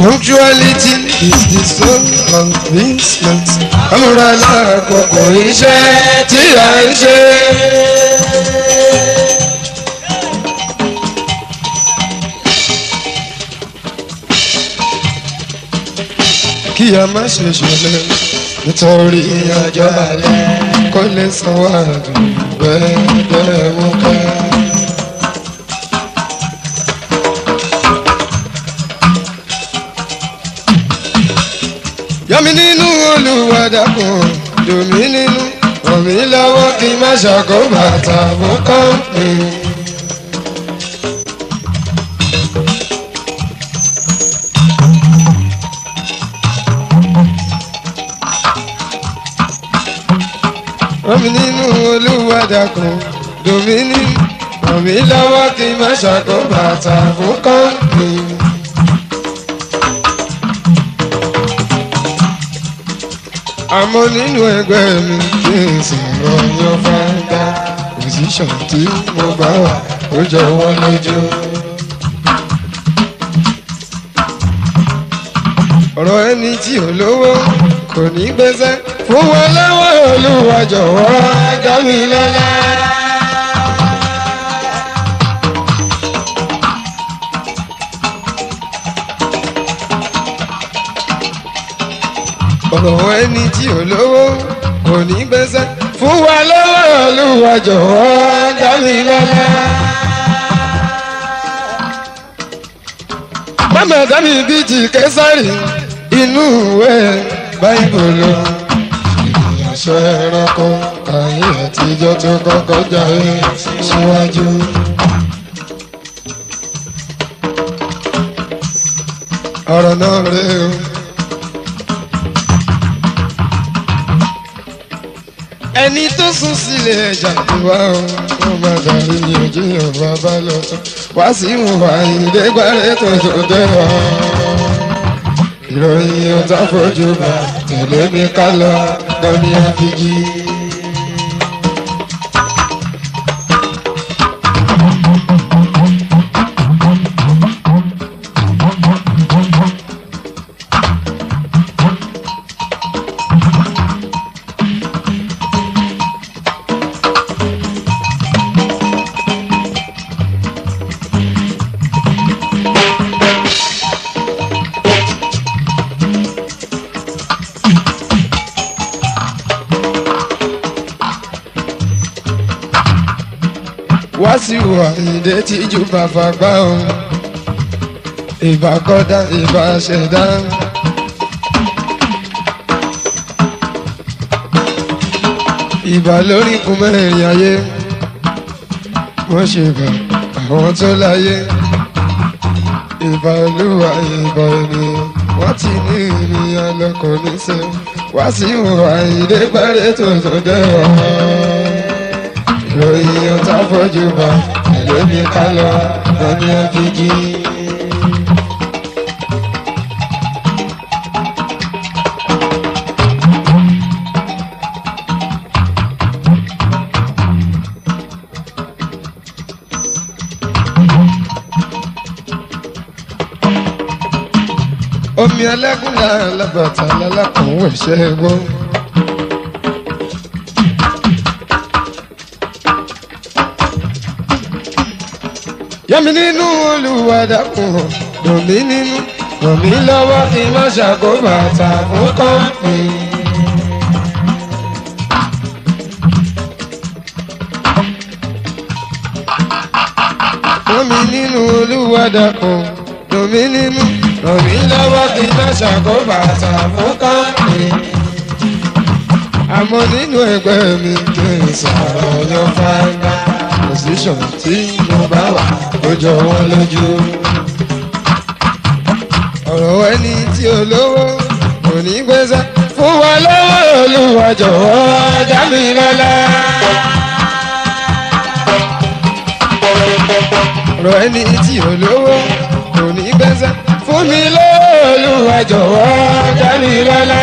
Punctuality is the soul of business. Amorala koko ise ti a ise. Kí a má ṣe ṣọ̀lẹ nítorí ọjọ́ alẹ́ kó lè sanwó àdùn bẹ́ẹ̀ wọ́n ká. Yami nínú Olúwa dákun domi nínú omi lọ́wọ́ kí má ṣàkó bàtà mú kàn mí. Yami nínú Olúwa dákun domi nínú omi lọ́wọ́ kí má ṣàkó bàtà mú kàn mí. Àmọ́ nínú ẹgbẹ́ mi kí n sọ̀rọ̀ yan fáńdá. Position tí mo bá wà ó jọ wọ́n lójú. Ọ̀rọ̀ ẹni tí ò lówó kò ní gbèsè. Fún wọn lọ́wọ́ Olúwa jọ̀wọ́ dá mi lọ́lá. Ọ̀rọ̀ ẹni tí ò lówó kò ní gbèsè. Fún wa lọ́wọ́ Olúwa jọ̀wọ́ dá mi lọ́lá. Mama dá mi bí ti Késárì inú ìwé Báíbùlù. Aṣọ ẹranko kàyé àtijọ́ tó kọ́kọ́ jáwé síwájú. Ọ̀rọ̀ náà rèé o. Ẹni tó sùn sílẹ̀ ẹja ìwà ọ̀hún máa dàrí ní ojú ọ̀rọ̀ abálọ́tọ̀ wá sí ìwà ìdẹ́gbàrẹ́ tòótọ́ dẹ́wà. Ìròyìn ọ̀tá fojú bá tẹ̀lé mi ká lọ lọ́ní àfijì. Wàsíù Àyìndé tí jù bàbá gbá o. Ìbá kọ́dá ìbá ṣẹ̀dá. Ìbá lórí kún mẹ́rin ayé. Wọ́n ṣe bá àwọn tó láyé. Ìbá Olúwa ìbá ènìyàn. Wọ́n ti ní ìrìn alọ́kọ̀ níṣẹ́. Wàsíù Àyìndé pẹ́rẹ́ tó tó dẹ́wọ̀n. Ìròyìn ọ̀tá fojú bá ẹlòmí ká lọ lọ́ní àfijì. Omi ẹlẹ́kùn lálábàtà lálákùn ẹ̀ṣẹ́ ẹ̀gbọ́n. Yami nínú Olúwa dákun domi nínú omi lọ́wọ́ kí má ṣàkó bàtà fún kọ́ńpì. Yami nínú Olúwa dákun domi nínú omi lọ́wọ́ kí má ṣàkó bàtà fún kọ́ńpì. Àmọ́ nínú ẹgbẹ́ mi kì í sọ̀rọ̀ yan fáńgá. Position tí mo bá wà ó jọ wọ́n lójú. Ọ̀rọ̀ ẹni tí olówó kò ní gbèsè. Fún wa lọ́wọ́ Olúwa jọ̀wọ́ dá mi lọ́lá. Ọ̀rọ̀ ẹni tí olówó kò ní gbèsè. Fún mi lọ́wọ́ Olúwa jọ̀wọ́ dá mi lọ́lá.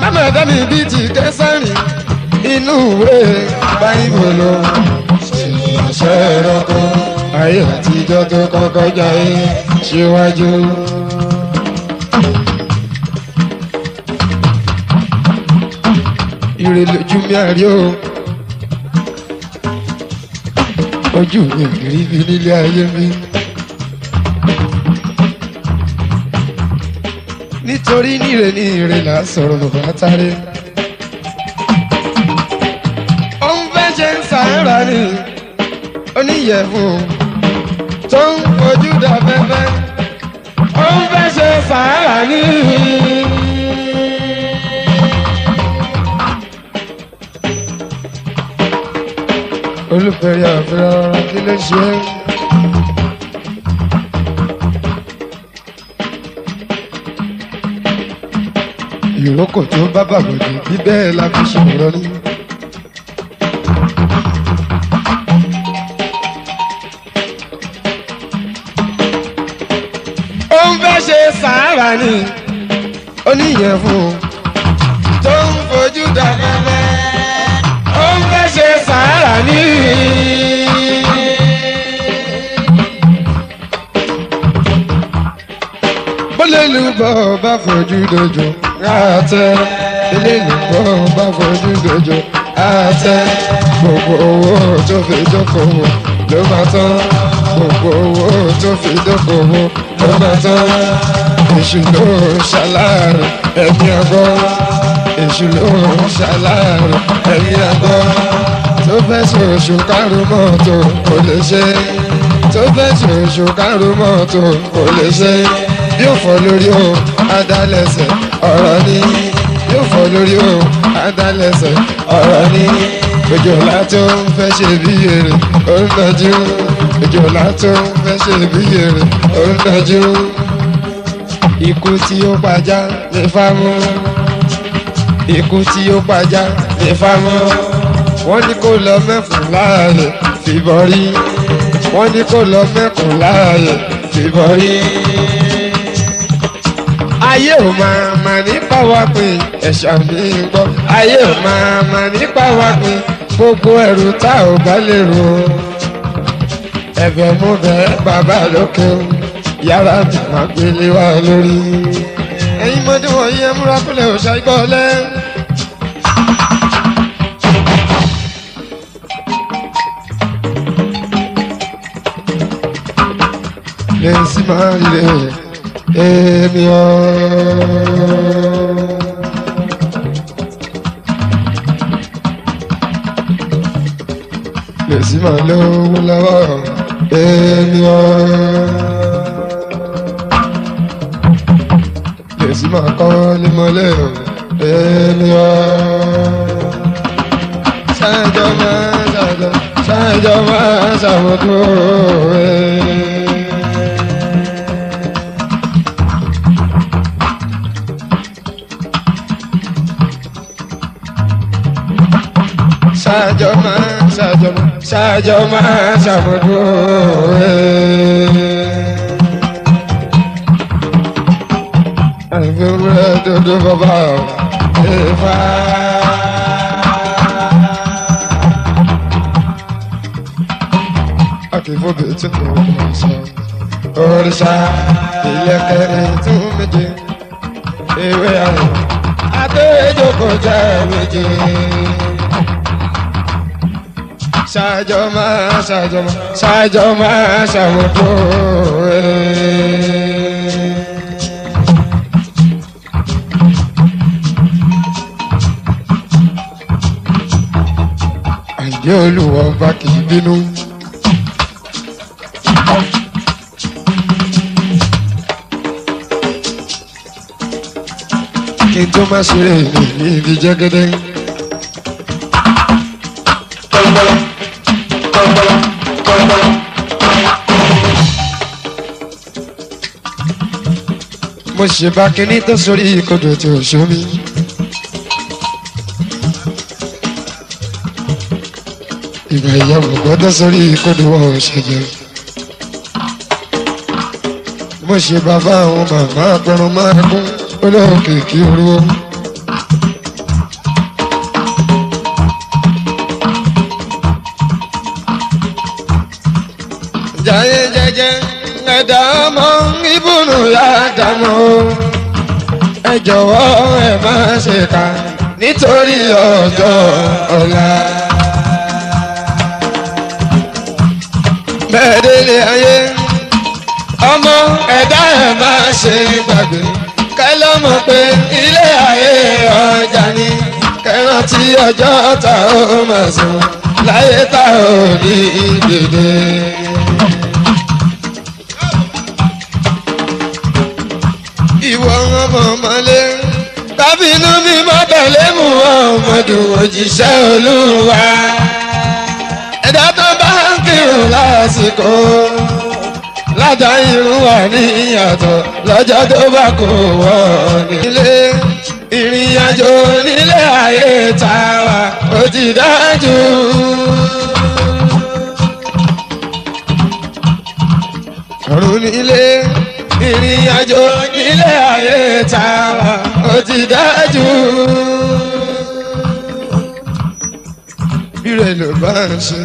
Mama dá mi bí ti Késárì inú ìwé Báíbùlù. Aṣọ ẹranko ayé àtijọ́ tó kọ́kọ́ jayé síwájú. Ire lójú mi àrí o, ojú mi ò rí bí nílé ayé mi. Nítorí ní ire là sọ̀rọ̀ lọ́ba táré. Ó ń fẹ́ ṣe ń sàárà ni oníyẹ̀fù tó ń fojú dafẹ́fẹ́. Ó ń fẹ́ ṣe sàárà ni. Olùfẹ̀rẹ̀ àfẹ́rẹ́ ọ̀rọ̀ kí ló ṣe é? Ìrókò tó bá bàbòdì bí bẹ́ẹ̀ la fi ṣòro ní. Ó ń fẹ́ ṣe sàárà ni oníyẹ̀fun tó ń fojú dàgbẹ́fẹ́. Ó ń fẹ́ ṣe sàárà ni. Bólé ló bọ̀ bá fojú dojo. Àtẹ ilé nìkan bá fojú dojo àtẹ gbogbo owó tó fi dókòwò ló bá tán gbogbo owó tó fi dókòwò ló bá tán èṣù ló ṣàlàyé ẹ̀mí ọgbọ́n èṣù ló ṣàlàyé ẹ̀mí ọgbọ́n tó fẹ́ ṣoṣù kárù mọ́tò kò lè ṣe tó fẹ́ ṣoṣù kárù mọ́tò kò lè ṣe yóò fọ́ lórí o adálẹ́sẹ̀ ọ̀rọ̀ ni yóò fọ́ lórí o adálẹ́sẹ̀ ọ̀rọ̀ ni òjòlá tó ń fẹ́ ṣe bí èrè ó ń dájú òjòlá tó ń fẹ́ ṣe bí èrè ó ń dájú ikú tí ó pajá ní fámú ikú tí ó pajá ní fámú wọ́n ní kó lọ mẹ́kùn láàyè fìbọn rí wọ́n ní kó lọ mẹ́kùn láàyè fìbọn rí. Ayé ò máa ma nípa wá pin ẹ̀ṣọ́ mi ń gbọ́. Ayé ò máa ma nípa wá pin gbogbo ẹ̀rù tá ò bá lè ro. Ẹ̀bẹ̀ mú bẹ́ẹ̀ bàbá lókè o, yàrá mi máa gbélé wá lórí. Ẹ̀yin mọ́dún wọ̀nyí ẹ múra kúnlẹ̀ òòṣà igbó lẹ́. Lè sí máa ń lè. Èmi o lè sí máa lówó lọ́wọ́ èmi o lè sí máa kọ́ ní mọ́lẹ̀ èmi o ṣáàjọ máa ṣàmójú ẹ̀. Sajoma, samudu. I'm ready to do the vow. I give up the tune of my song. Orisha, ilekere tu meje. Ewe ayo, atejo koja meje. Sajoma, sajoma, sajoma, samudu. Àǹjẹ́ Olúwa Ọba kì í bínú. Kí n tó má ṣeré mi ní ibi jẹ́gẹ́dẹ́. Mo ṣe bá kíní tó sórí ìkodò tí ò ṣó mi. Ìgbà ìyá ògbọ́n tó sórí ìkodò wọn ò ṣẹjẹ. Mo ṣe bàbá àwọn màmá àpẹrun máa kún olóòkè kí orúwó. Jai jai jai damon ibunu ya damon Ẹ jọ̀wọ́ ẹ má ṣe kà nítorí ọjọ́ ọ̀la Bedele ayé ọmọ ẹ̀dá ẹ má ṣe gbàgbé Kẹ́ lọ mọ̀ pé ilé ayé ọjà ni Kẹ́ rántí ọjọ́ tá ó máa sùn láyé tá ò ní dìde Ìwọ ọmọ mọ́lé tábìnú mi mọ́ tẹ̀lé mú ọmọdé òjíṣẹ́ Olúwa ẹ̀dá tó bá ń kírun lásìkò lájà irun wà ní ìyàtọ̀ lọ́jọ́ tó bá kò wọ́ nílé ìrìn àjò nílé ayé tá a wà ó ti dájú. Ọ̀run nílé. Ìrìn àjò nílé ayé tá a wà ó ti dájú. Bírẹ̀ ló bá ń ṣe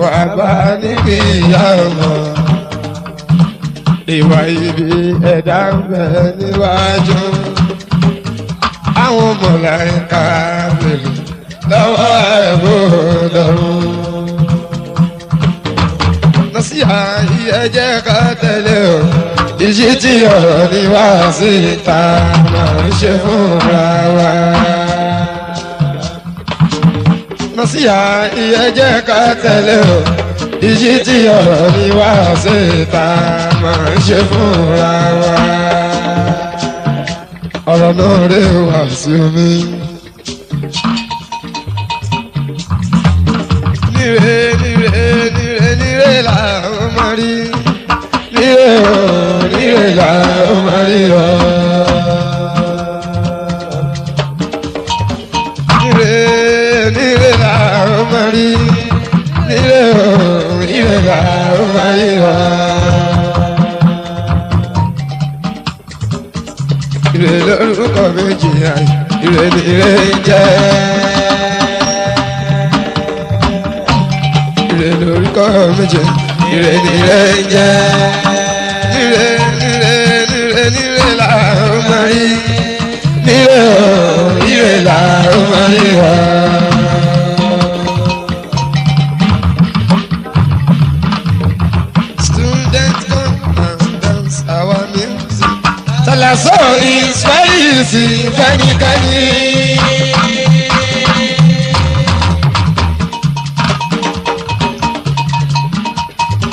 wà bá níbi ìyá ọmọ. Ìwà ibi ẹ̀dá ń bẹ níwájú. Àwọn mọ̀láìka bèrè lọ́wọ́ ẹ̀rọ lọ́rùn. Násíhà iye jẹ́ ká tẹ̀lé o. Ìṣí tí ọ̀rọ̀ ni wá síta máa ń ṣe fúnra wa. Násíhà iye jẹ́ ká tẹ̀lé o. Ìṣí tí ọ̀rọ̀ ni wá síta máa ń ṣe fúnra wa. Ọ̀rọ̀ náà rè wá sí omi. Nírè nírè nírè nírè làwọn máa rí. Nírè o. Ire lórúkọ méjì ayé, ire ni ire jẹ́. Ire lórúkọ méjì, ire ni ire jẹ́. So it's very easy, kani.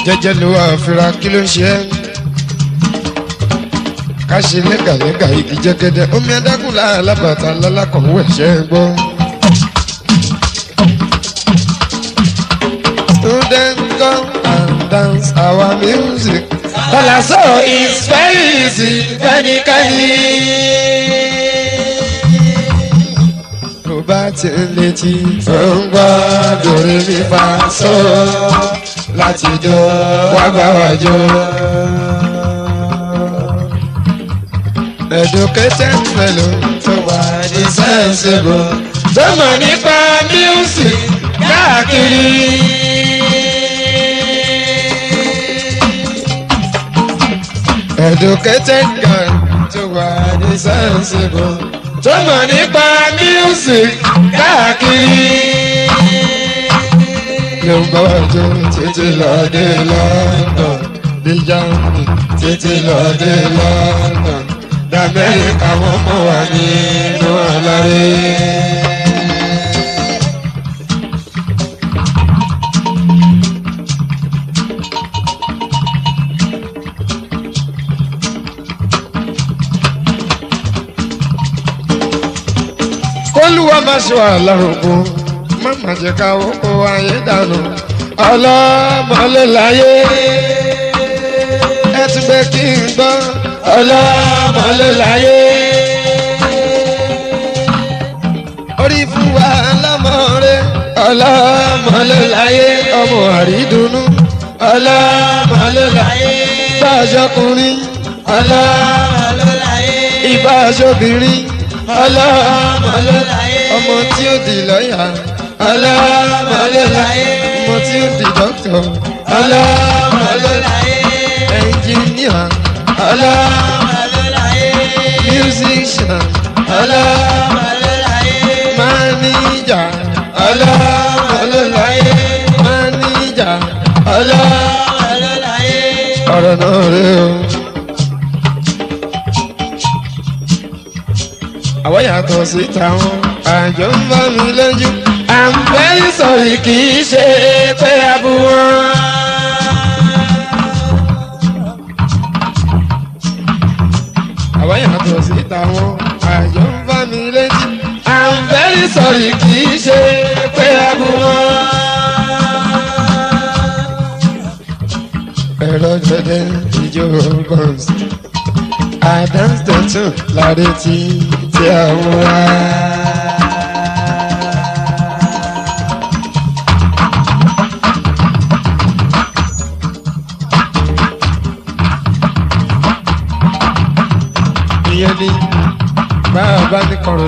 Jẹ́jẹ́ ló wà fira kí ló ṣe é. Ká ṣe lẹ́gàlẹ́gà igi jẹ́gẹ́dẹ́. Omi adágún láàlábàtà lálákọ̀wé ṣe é gbọ́. Student come and dance our music. Bala so is very easy, kani. Tó bá ti ń létí, ó ń gbọ́ dòrè mi fa so láti jó wá bá wa jó. Education mélòó tó wà ní sẹ́ńsìbò, tó mọ̀ nípa music káàkiri. Educated girl to what is sensible. To money by music, káàkiri. Lumba wajo títí lọ dé London, Germany títí lọ dé London, America wọ́n mú wa nínú àlàyé. Olúwa má ṣe wà lárògùn má má jẹ́ ká oko ayé dànù ọlọ́mọléláyé ẹ ti fẹ́ kí n gbọ́ ọlọ́mọléláyé orí fún wa lámọ̀ọ́rẹ́ ọlọ́mọléláyé ọmọ àrídùnnú ọlọ́mọléláyé bá aṣọkùnrin ọlọ́mọléláyé ìbá aṣọbìnrin. Ọlọ́mọléláyé ọmọ tí ó di lọ́yà ọlọ́mọléláyé Motive the doctor, Allah engineer, Allah musician, Allah manager, Allah manager, Allah àwọn yàtọ̀ síta wọn àjọ ń bá mi lójú. I'm very sorry kì í ṣe pé abú wọn. àwọn yàtọ̀ síta wọn àjọ ń bá mi lójú. I'm very sorry kì í ṣe pé abú wọn. ẹ̀rọ jẹ́jẹ́ ìjọ bọ́ǹsì. I dance the tune láre tí. Ìyẹn ni bàbá ní kọ̀rọ̀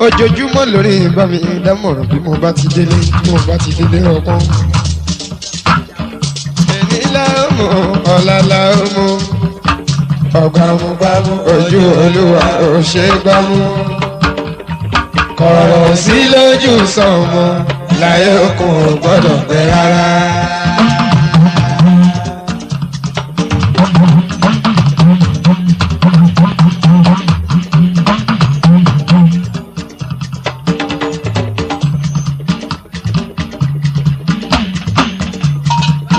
Ojoojúmọ́ lórí bá mi dámọ̀ràn bí mo bá ti délé ọkàn. Èmi láàmú ọ̀la láàmú ọ̀gá mo gbámú ojú olúwa ò ṣe gbámú. Kọ̀rọ̀ sí lójú sọ̀mọ́ láyé kò gbọ́dọ̀ pẹ́ rárá.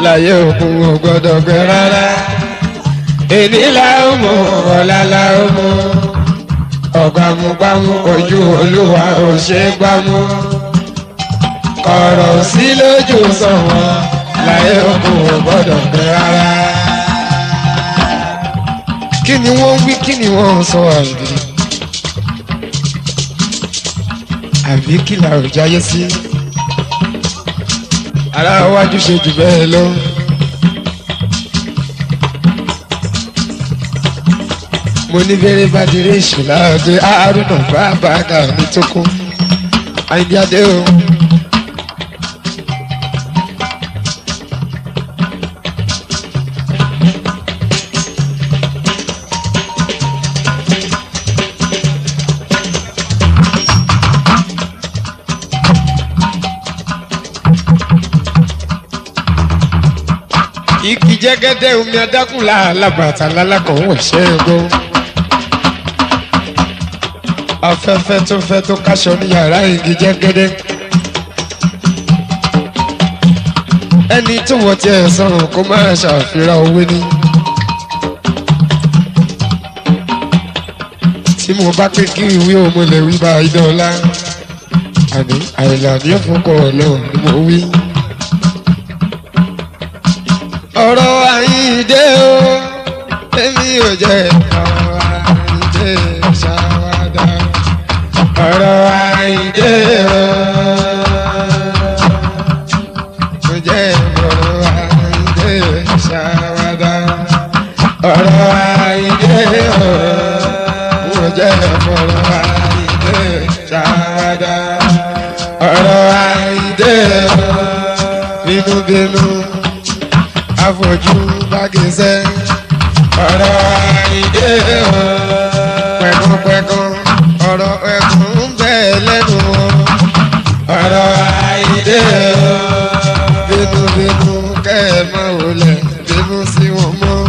Láyé kò gbọ́dọ̀ pẹ́ rárá. Èní la ó mọ̀ ọ̀la la ó mọ̀. Ọ̀gbámú gbámú ojú olúwa ò ṣe gbámú. Kọ̀rọ̀ sí lójú sọ̀wọ́n láyé kò gbọ́dọ̀ pẹ́ rárá. Kí ni wọ́n wí kí ni wọ́n sọ àbí? Àbí kí la ò jáyé sí? Ará iwájú ṣe jù bẹ́ẹ̀ lọ. Mo ní bẹ́rẹ̀ bá diré ìṣúná ọdún àárúnà bàbá àgà mi tó kún àìdíadé o. Ìkì jẹ́gẹ́dẹ́ omi adákùnlá alábàtà lálákọ̀ọ́ wọ̀ ṣẹ́ ẹ̀gbọ́n. Afẹ́fẹ́ tó fẹ́ tó káṣọ ní yàrá igi jẹ́gẹ́dẹ́. Ẹni tó wọ́n ti ẹ̀ sọ̀rọ̀ kó máa ṣàfihàn owó ní. Tí mo bá pé kí ìwé ọmọ lè wí bá iná ọlá. Àní àìlàní ọ̀fọ̀kọ̀ ọlọ́run ni mo wí. Ọ̀rọ̀ àyíǹde o, èmi ò jẹ́ ọ̀rọ̀ àyíǹde. Ọ̀rọ̀ àyíǹde o jẹ́ ọ̀rọ̀ àyíǹde ṣàwádà. Ọ̀rọ̀ àyíǹde o jẹ́ ọ̀rọ̀ àyíǹde ṣàwádà. Ọ̀rọ̀ àyíǹde o bínúbínú àfojú bágẹ́sẹ̀. Ọ̀rọ̀ àyíǹde o pẹ̀kúpẹ̀kú. Ọ̀rọ̀ ẹ̀kún ń bẹ lẹ́nu wọn. Ọ̀rọ̀ àyíǹde o bínúbínú kẹ́ẹ̀mọ́ olè bínú sí wọn mọ́.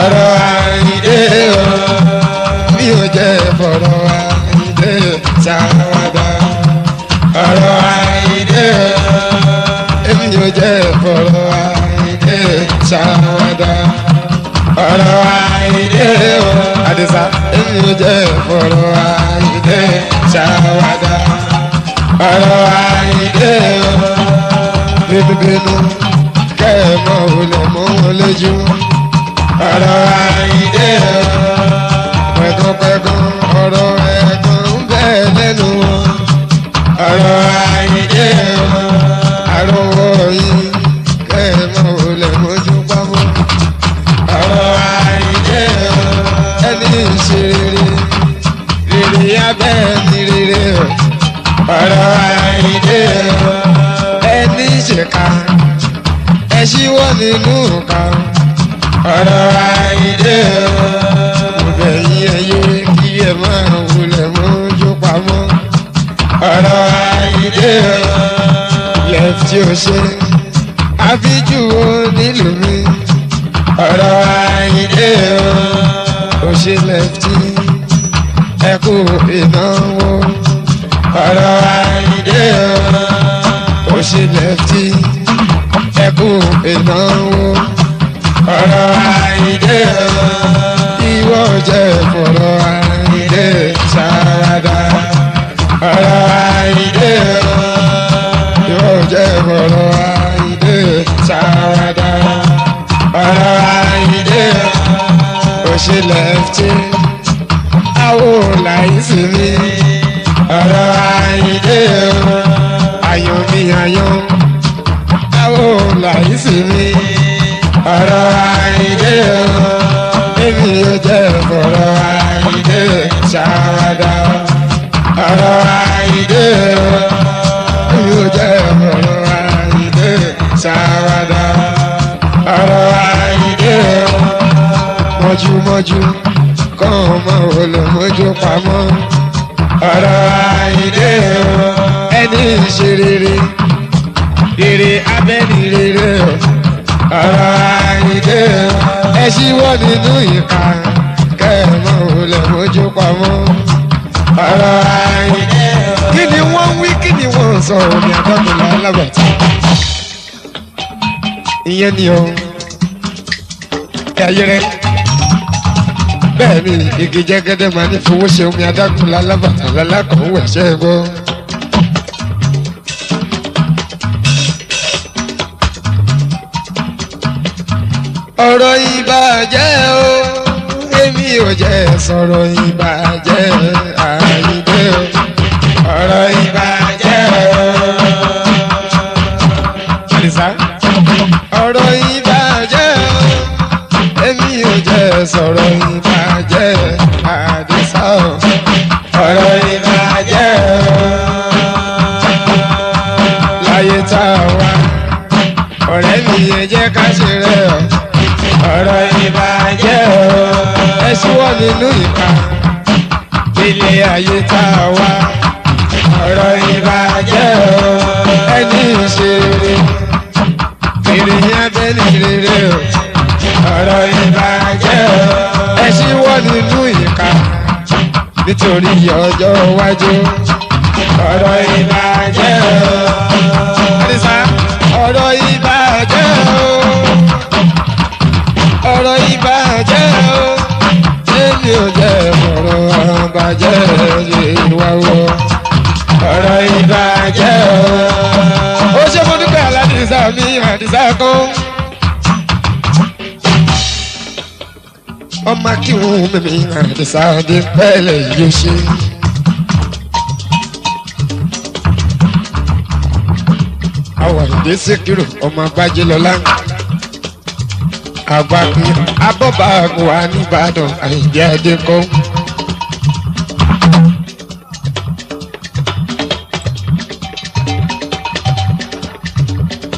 Ọ̀rọ̀ àyíǹde o mi ò jẹ́ bọ̀rọ̀ àyíǹde ṣàwádà. Ọ̀rọ̀ àyíǹde o èmi ò jẹ́ bọ̀rọ̀ àyíǹde ṣàwádà. Igi jẹ́gẹ́dẹ́ máa ní fowó ṣe omi adágún lálábàtà lálákọ̀ọ́ ẹ̀ṣẹ́ gbọ́. Ọ̀rọ̀ ìbàjẹ́ o, èmi ò jẹ́ sọ̀rọ̀ ìbàjẹ́ Àyìndé o. Ọ̀rọ̀ ìbàjẹ́ o. Àdìsá. Ọ̀rọ̀ ìbàjẹ́ o, èmi ò jẹ́ sọ̀rọ̀ ìbàjẹ́. Nínú ìka ilé ayé tá a wá ọ̀rọ̀ ìbàjẹ́ o ẹni ìṣeré kiri yẹn bẹ́ẹ̀ ni rere o ọ̀rọ̀ ìbàjẹ́ o ẹ ṣíwọ́ nínú ìka nítorí ọjọ́ iwájú ọ̀rọ̀ ìbàjẹ́ o àdìsá ọ̀rọ̀ ìbàjẹ́ o ọ̀rọ̀ ìbàjẹ́ o. Èmi ò jẹ́ ọ̀rọ̀ ìbàjẹ́ ìwà o. Ọ̀rọ̀ ìbàjẹ́ o. Ó ṣe mo dúpẹ́ aládìsá mi àdìsá kan. Ọmọ kí n mímí àdìsá dé pẹ́lẹ̀ yóò ṣe. Àwọn ìdí síkírù ọmọ bájí lọ́lá. Àgbàgbé abọ́bà wa nìbàdàn Àyìndé Adékọ́.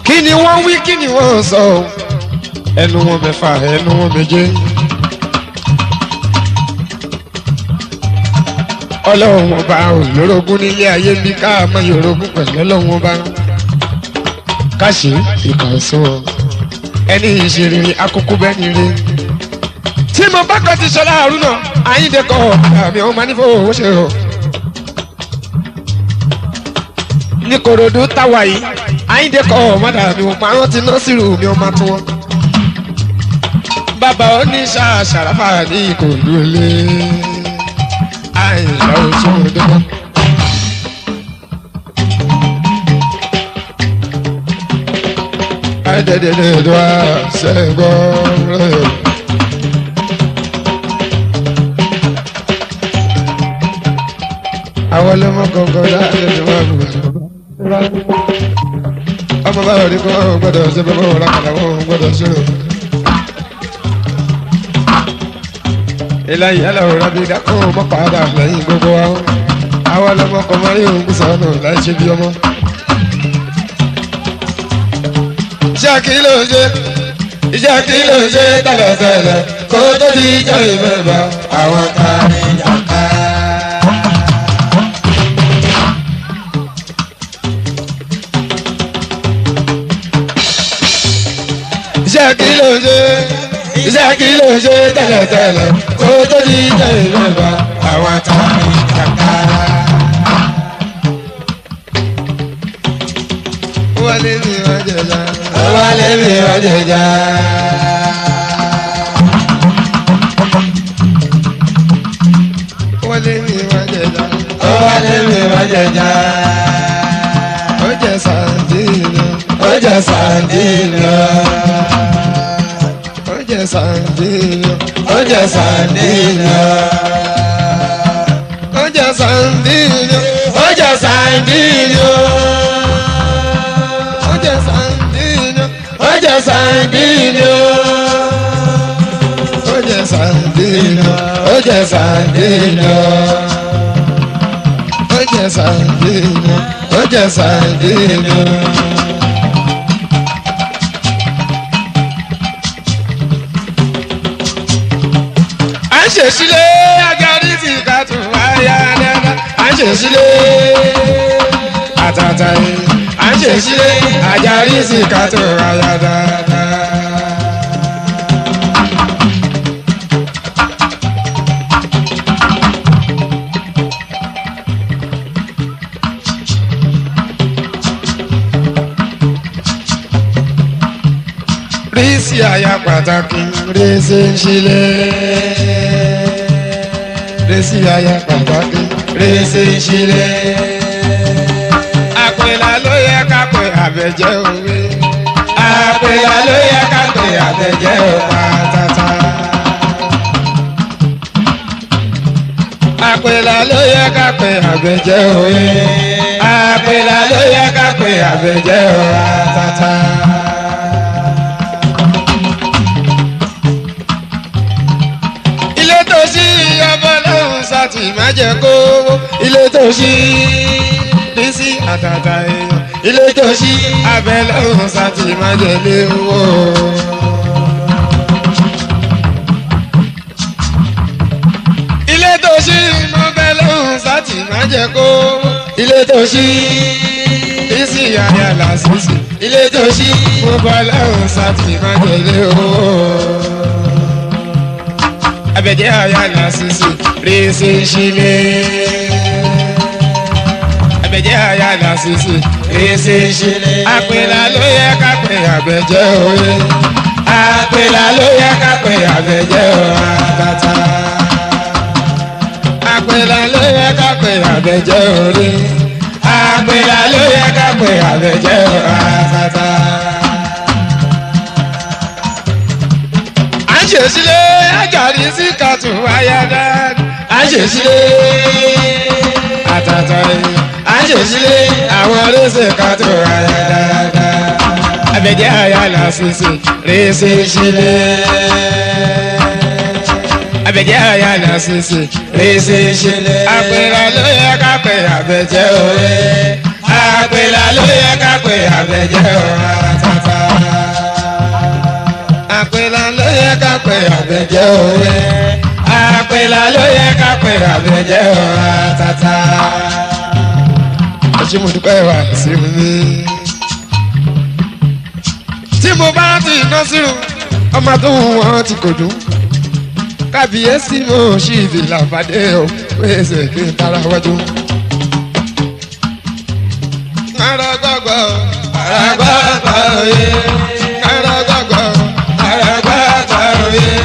Kí ni wọ́n wí kí ni wọ́n sọ? Ẹnu wọn mẹ́fà ẹnu wọn méje. Ọlọ́run ọba olórogún nílé ayé bí ká máa yorogún pẹ̀lú ọlọ́run ọba. Káṣí ìkànsọ́ ẹni ìṣeré akókó bẹ́ni rè tí mo bá kọ́ ti Ṣọlá Haruna Àyìndé kọ́ àmì ọmọ nífowó ṣe o. Ní Kòròdú táwa yìí Àyìndé kọ́ mọ́tà mi ò máa rántí nọ́ọ̀sì rò mi ò máa tún wọn. bàbá oníṣà Ṣàràfà ní Kòndúlé àìsàn òṣòro. Àìdẹ̀dẹ̀dẹ̀ dùn àṣẹ̀gbọ́n. Àwọn ọlọ́mọ kọ̀ọ̀kan láàrin ìwà àgbà. Ọmọ báwo ni kò gbọ́dọ̀ ṣe bẹ́ẹ̀ wọ́n lákàtà wọ́n gbọ́dọ̀ ṣe o. Ìlànà ìyálàwó rábí dákọ̀ ọmọ padà lẹ́yìn gbogbo wa. Àwọn ọlọ́mọ kọ̀ máa rí òun gbèsè ọ̀nà láì ṣe bí ọmọ. Iṣẹ́ kí ló ń ṣe? Iṣẹ́ kí ló ń ṣe tẹ̀lẹ̀tẹ̀lẹ̀? Kó tó di ìjọ ìmẹ̀bà àwọn kárí àká. Iṣẹ́ kí ló ń ṣe, iṣẹ́ kí ló ń ṣe tẹ́lẹ̀tẹ́lẹ̀ kó tó di tẹ́lẹ̀mẹ́fà àwọn táwọn kàkà. Wálé mi wá jẹjà, wálé mi wá jẹjà. Wálé mi wá jẹjà, wálé mi wá jẹjà. Ó jẹ sàndínà, ó jẹ sàndínà. Sandino, oja Sandino, oja Sandino, oja Sandino, oja Sandino, oja Sandino, oja Sandino, oja Sandino, oja Sandino, oja Sandino. Anjeshile agari zikatu ayana Anjeshile atata Anjeshile agari zikatu ayana Risi aya pataki risi shile Resi aya pàtàkì, resi ṣílẹ̀. Àpèlà ló yẹ ká pè àbẹ̀jẹ́ òwe. Àpèlà ló yẹ ká pè àbẹ̀jẹ́ òpa tata. Àpèlà ló yẹ ká pè àbẹ̀jẹ́ òwe. Àpèlà ló yẹ ká pè àbẹ̀jẹ́ òpa tata. Ilé tó sí ọmọ náà. Sátì má jẹ́ kówó ilé tó ṣí Bísí àtàtà èèyàn ilé tó ṣí abẹ́lẹ̀ ọ̀hún sátì má jẹ́ léwó. Ilé tó ṣí mọ́bẹ́lẹ̀ ọ̀hún sátì má jẹ́ kówó ilé tó ṣí Bísí àyà làṣìṣì ilé tó ṣí mọ́bẹ́lẹ̀ ọ̀hún sátì má jẹ́ léwó. Abẹ́jẹ́ àyà làṣìṣì. Resi shile, abeje ayala sisi. Resi shile, apela loya kape abeje oye, apela loya kape abeje oatata, apela loya kape abeje oye, apela loya kape abeje oatata. Anje shile, ajari zikatu ayada. Anjeshile atatari Anjeshile àwọn ọlọ́sẹ̀ kàtó ayá dáadáa abẹ́jẹ́ ayá làṣìṣì rèéṣe ṣílé abẹ́jẹ́ ayá làṣìṣì rèéṣe ṣílé àpèrà ló yẹ ká pè àbẹ̀jẹ́ òwe àpèrà ló yẹ ká pè àbẹ̀jẹ́ òwe àtàtà àpèrà ló yẹ ká pè àbẹ̀jẹ́ òwe. Àpèlà ló yẹ ká pè àbẹ̀jẹ́ ọ̀rá tata. Ẹ ṣé mo dúpẹ́ wà sí mi. Tí mo bá ti ná sírun, ọmọ tó ń wọ́n ti kò dùn. Kábíyèsí mo ṣì fi làbàdé o, pèsè kí n tara wájú. Kára gbọ́gbọ́, ara gbọ́gbọ́ òye. Kára gbọ́gbọ́, ara gbọ́gbọ́ òye.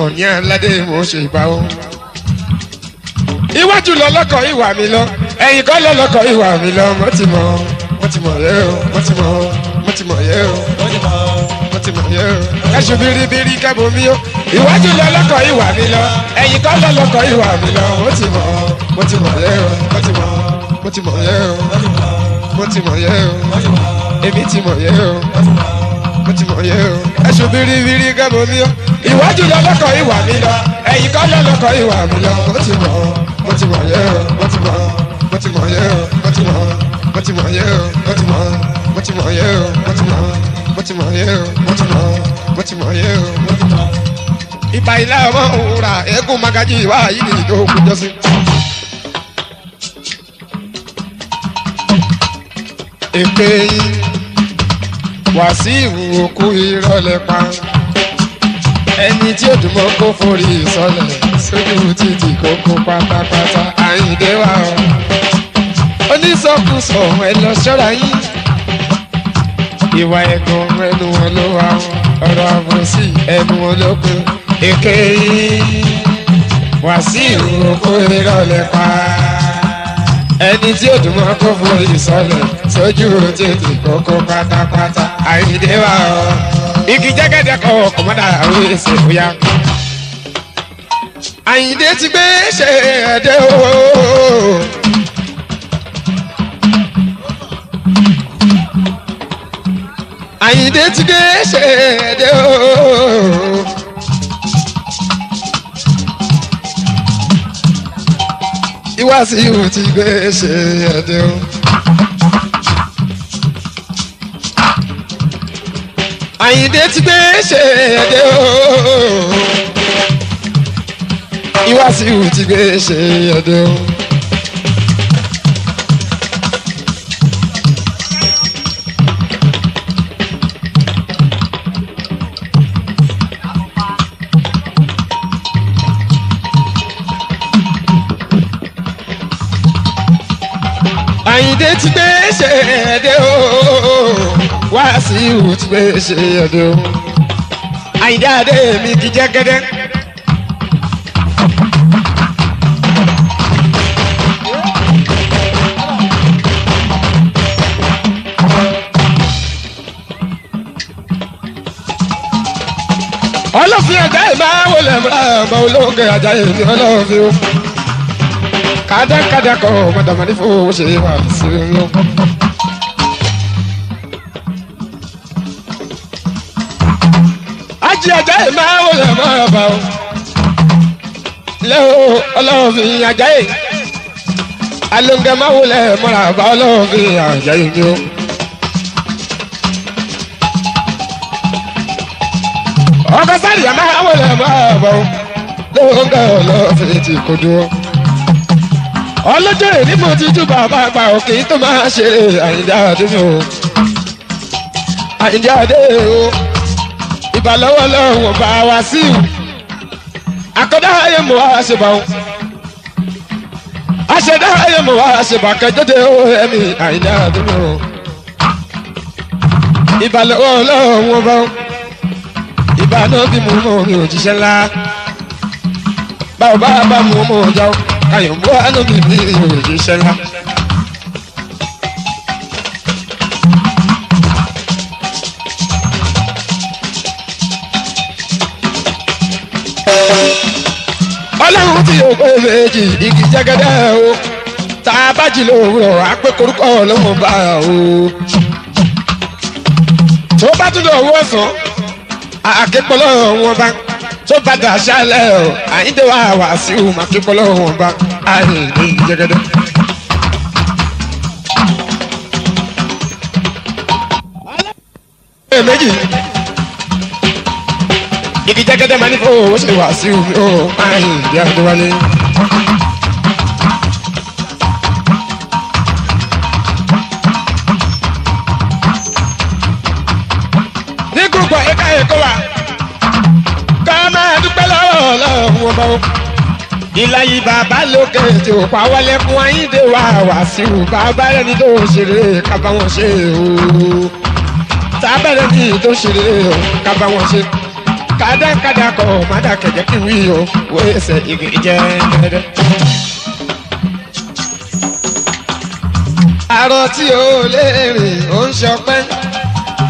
Sọ̀ní aládé mo ṣe ìbá wọn. Iwájú lọ lọ́kọ̀ ìwà mi lọ, ẹ̀yìn kọ́ lọ lọ́kọ̀ ìwà mi lọ. Mo ti mọ̀ yẹ́ o, mo ti mọ̀ yẹ́ o. Ẹ ṣe biribiri kábò mi o. Iwájú lọ lọ́kọ̀ ìwà mi lọ, ẹ̀yìn kọ́ lọ lọ́kọ̀ ìwà mi lọ. Mo ti mọ̀ yẹ́ o. Èmi ti mọ̀ yẹ́ o, ẹ ṣe biribiri kábò mi o. Iwájú lọ́lọ́kọ̀ ìwà mi lọ, ẹ̀yìn kọ́ lọ́lọ́kọ̀ ìwà mi lọ. Mo ti mọ̀ yẹ́ o. Ìbà ìlà ọmọ òwúrà eégún magají ìwà yìí ni ìdókòó jọ sí. Èpè yìí Wàsíù òkú ìrọ̀lẹ́ pa. Ẹni tí ó dùn mọ́ kó forí ìsọlẹ̀ sójú títì kókó pátápátá Àyìndé wa o. Onísọkúsọ ẹ lọ ṣọ́ra yín. Ìwà ẹ̀gàn ẹnu wọn ló wà o. Ọ̀rọ̀ àbòsí ẹnu wọn ló kù. Èké yìí Wàsíù kó ìrọ̀lẹ́ pa. Ẹni tí ó dùn mọ́ kó forí ìsọlẹ̀ sójú títì kókó pátápátá Àyìndé wa o. Igi jẹ́gẹ́dẹ́ kọ́ kọ̀mọ́dà àwọn èsì ìfúyà. Àyìndé ti gbé ṣe ẹ̀dẹ́ o. Àyìndé ti gbé ṣe ẹ̀dẹ́ o. Wàsíù ti gbé ṣe ẹ̀dẹ́ o. Àyìndé ti gbé ṣe ẹ̀dẹ́ o. Wàsíù ti gbé ṣe ẹ̀dẹ́ o. Àyìndé ti gbé ṣe ẹ̀dẹ́ o. Wàsíù ti gbé ṣe ẹ̀dẹ́ o. Àyìndé adé mi kì í jẹ́ gẹ́dẹ́. Ọlọ́fin ọ̀gá ìbá wọlé mìíràn ọmọ olóògùn ajá èmi ọlọ́fin o. Kàdákàdá kan ọmọdàmọ́lé fún owó ṣe wà sí i o. Ajé ajá yìí máa ń wọlé ọmọ ọba o. Lẹ́wọ̀ ọlọ́ọ̀fin ajá yìí. Alóńgẹ máa wọlé mọ́ra ọba ọlọ́ọ̀fin ajá yìí ni o. Obasari ama wole ma ba o nga lo fi ti kodo Olojo ni mo ti ju baba pa o ki to ma se Ayinda de o Ayinda de o Iba lowo lohun ba wa si Akoda aye mo wa se ba o Aseda aye mo wa se ba ka jode o emi Ayinda de o Iba lowo lohun ba o Iba no bi mu mo mi o jise la Ba ba mu mo ja o Ayo mo no bi mi o jise la Olorun ti o pe meji igi jagada o Ta ba ji lo ro a pe koruko Olorun ba o To ba tu do wo so akepolo won ba so bada sale o ayin de wa si o ma kepolo won ba ayin jẹgẹdẹ meji igi jẹgẹdẹ mani o se wa si o ayin ya de wale Ilayi baba loke ti o pa wale fun ayin de wa si o baba re ni do sere ka ba won se o ta ba re ni do sere o ka ba won se kada kada ko ma da keje ki wi o we se igi je aro ti o le rin o nso pe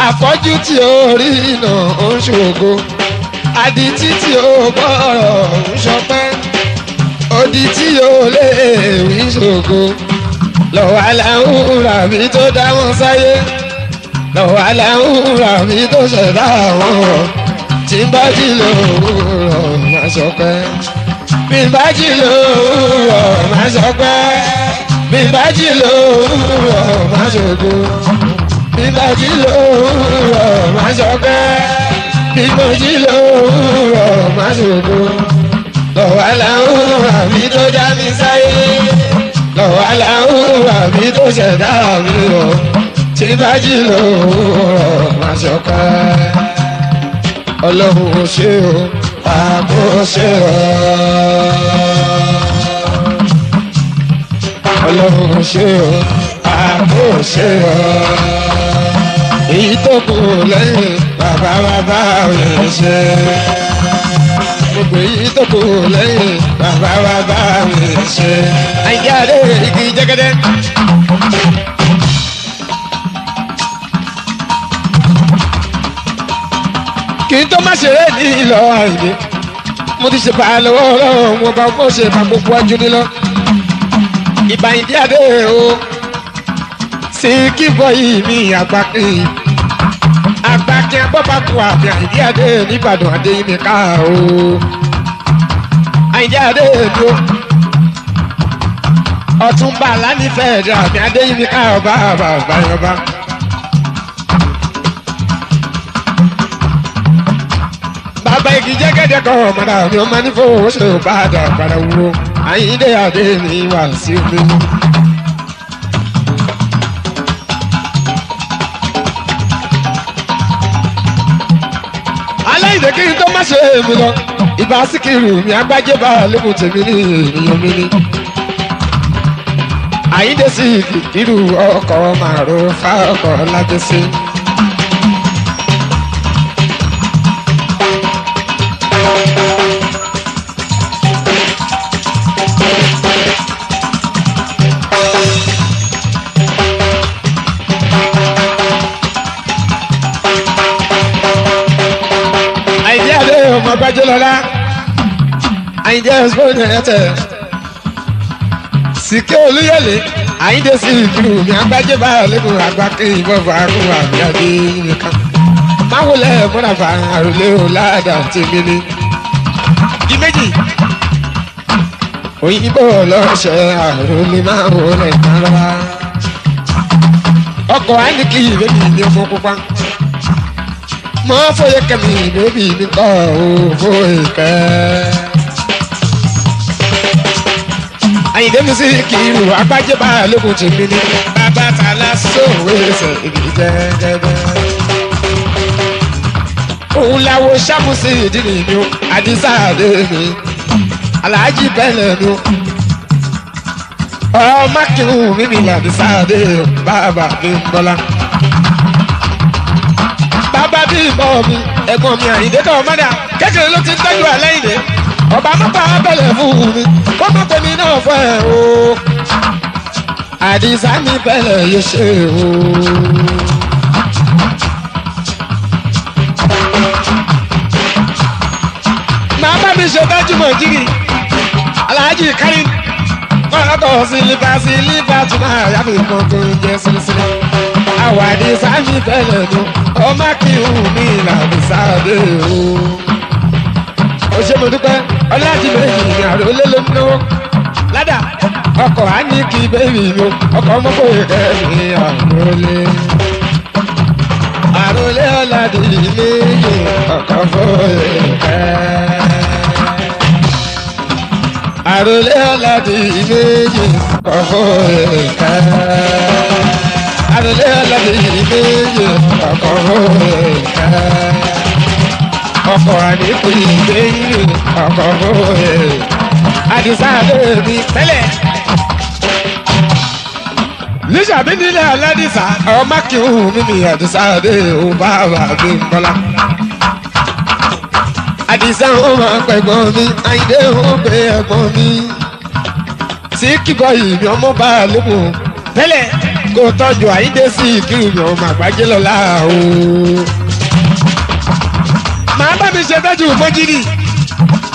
afoju ti o ri na o nsogo Adití tí ó gbọ́rọ̀ ń ṣọpẹ́ Odi tí ó lè wí ṣògo Lọ́wọ́ aláhùnra mi tó dá wọn sáyé Lọ́wọ́ aláhùnra mi tó ṣẹ̀dá wọn rọ̀ Tí ń bá jí lòwúrọ̀ máa ṣọpẹ́ Bí ń bá jí lòwúrọ̀ máa ṣọpẹ́ Bí ń bá jí lòwúrọ̀ máa ṣògo Bí ń bá jí lòwúrọ̀ máa ṣọpẹ́ Bí mo jí lówùúrọ̀ máa ṣògo Lọ́wọ́ aláhùnra mi tó dá mi sáyé Lọ́wọ́ aláhùnra mi tó ṣẹ̀dá mi o Tí bá jí lówùúrọ̀ máa ṣọpẹ́ Ọlọ́run ò ṣe o, àbò ṣe o Ọlọ́run ò ṣe o, àbò ṣe o Èyí tó kù lẹ́yìn Bàbá ò lè ṣe gbogbo èyí tó kù lẹ́yìn bàbá ò lè ṣe. Àyà lè igi jẹ́gẹ́dẹ́. Kì í tó má ṣeré ní ìlọ àìní. Mo ti ṣe bàá lọ́wọ́ ọlọ́run mo bá kó ṣe bá gbogbo ajú nílọ. Ìbà ìdí adé o. Sì kí bọ́ yìí mi àgbà kìí. Agbákin bọ́bá kun àbí Àyìndé Adé nìbàdàn Adéyẹmí ká o. Àyìndé Adé èdò. Ọ̀túnba Alánífẹ́ ẹ̀dá àbí Adéyẹmí ká ọba àbáyọba. Bàbá igi jẹ́gẹ́dẹ́ kan ọ̀mọ̀dà mi ò máa ní fowó ṣe ò bá dà padà wo. Àyìndé Adé ní wà sí omi. Kí n tó má ṣe èmi lọ ìbá Síkírù mi Agbájé bá lókun tèmi ní ènìyàn mi ní. Àyíndé sí ìdírù ọkọ̀ màrún fáọkọ̀ lájẹsí. Àyìndé ẹ̀sìpọ̀nì ẹ̀tẹ̀ Síkẹ́ Olúyọ̀lé Àyìndé sí ìdúró mi Agbájé bá lẹ́kùn àgbáké ìbọ̀fà kún àmì àdé nìkan. Máwòlẹ̀ múnàfà àròlé ọ̀làdà tèmi ni. Ìméjì òyìnbó ọlọ́ṣẹ́ àròlé máa wò lẹ́ẹ̀kan lọ́wọ́. Ọkọ̀ àníkì ìbéjì ní fún pupa. Não foi a caminho, eu me dou, foi pé. Ainda me sei que o rapaz de balho com o time de babá fala sobre isso. O laô chama-se de ninho, a desarme, a lá de pelando. Oh, maquinho, menino lá de sadeiro, babá, bimbola. Bob, é com minha ainda tomada. Quer que eu não te dê o além de? O baba tá belevure, como terminou foi o. A desame bela e cheio. Mama me jogar de mandiri, ela de carinho. Quando a doce lhe bate na ave quando eu sou. Àwa desame bela do. O maquinho me lá do saber. Hoje eu digo, olha de bem, olha lembro. Lada, o corani que bebeu, o como foi que arole. Arole olha de bem, o como foi. Arole olha de bem, o como foi. I don't know. Kò tọ́jú àyíndé sí ìkírùn ọmọ àgbájé lọ́la o. Màá bá mi ṣe dájú mọ́jírì.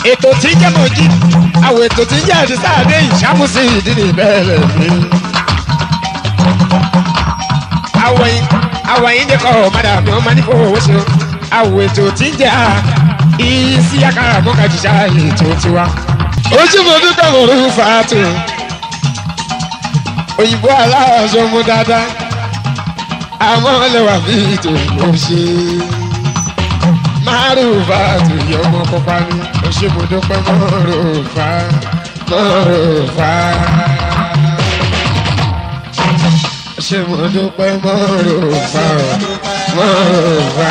Ètò tí ń jẹ́ mọ́jírì. Àwọn ètò tí ń jẹ́ àdìsá àdé ìṣàmúsí ìdílé ìbẹ̀rẹ̀ mi. Àwọn àyíndé kọ̀ ọ̀madà mi ọmọ ní fowó ṣe. Àwọn ètò tí ń jẹ́ ìsí àkàrà mọ́kàjíṣà ètò tiwa. Ojú mo dúpẹ́ mo rú fàátù. Òyìnbó aláàṣọ mú dáadáa àwọn ọlẹ́wà bí ètò ìlú ṣe márùbá tó yẹ ọmọ kópa ní òṣèbòdó pẹ́ mọ́rùfá mọ́rùfá òṣèbòdó pẹ́ mọ́rùfá mọ́rùfá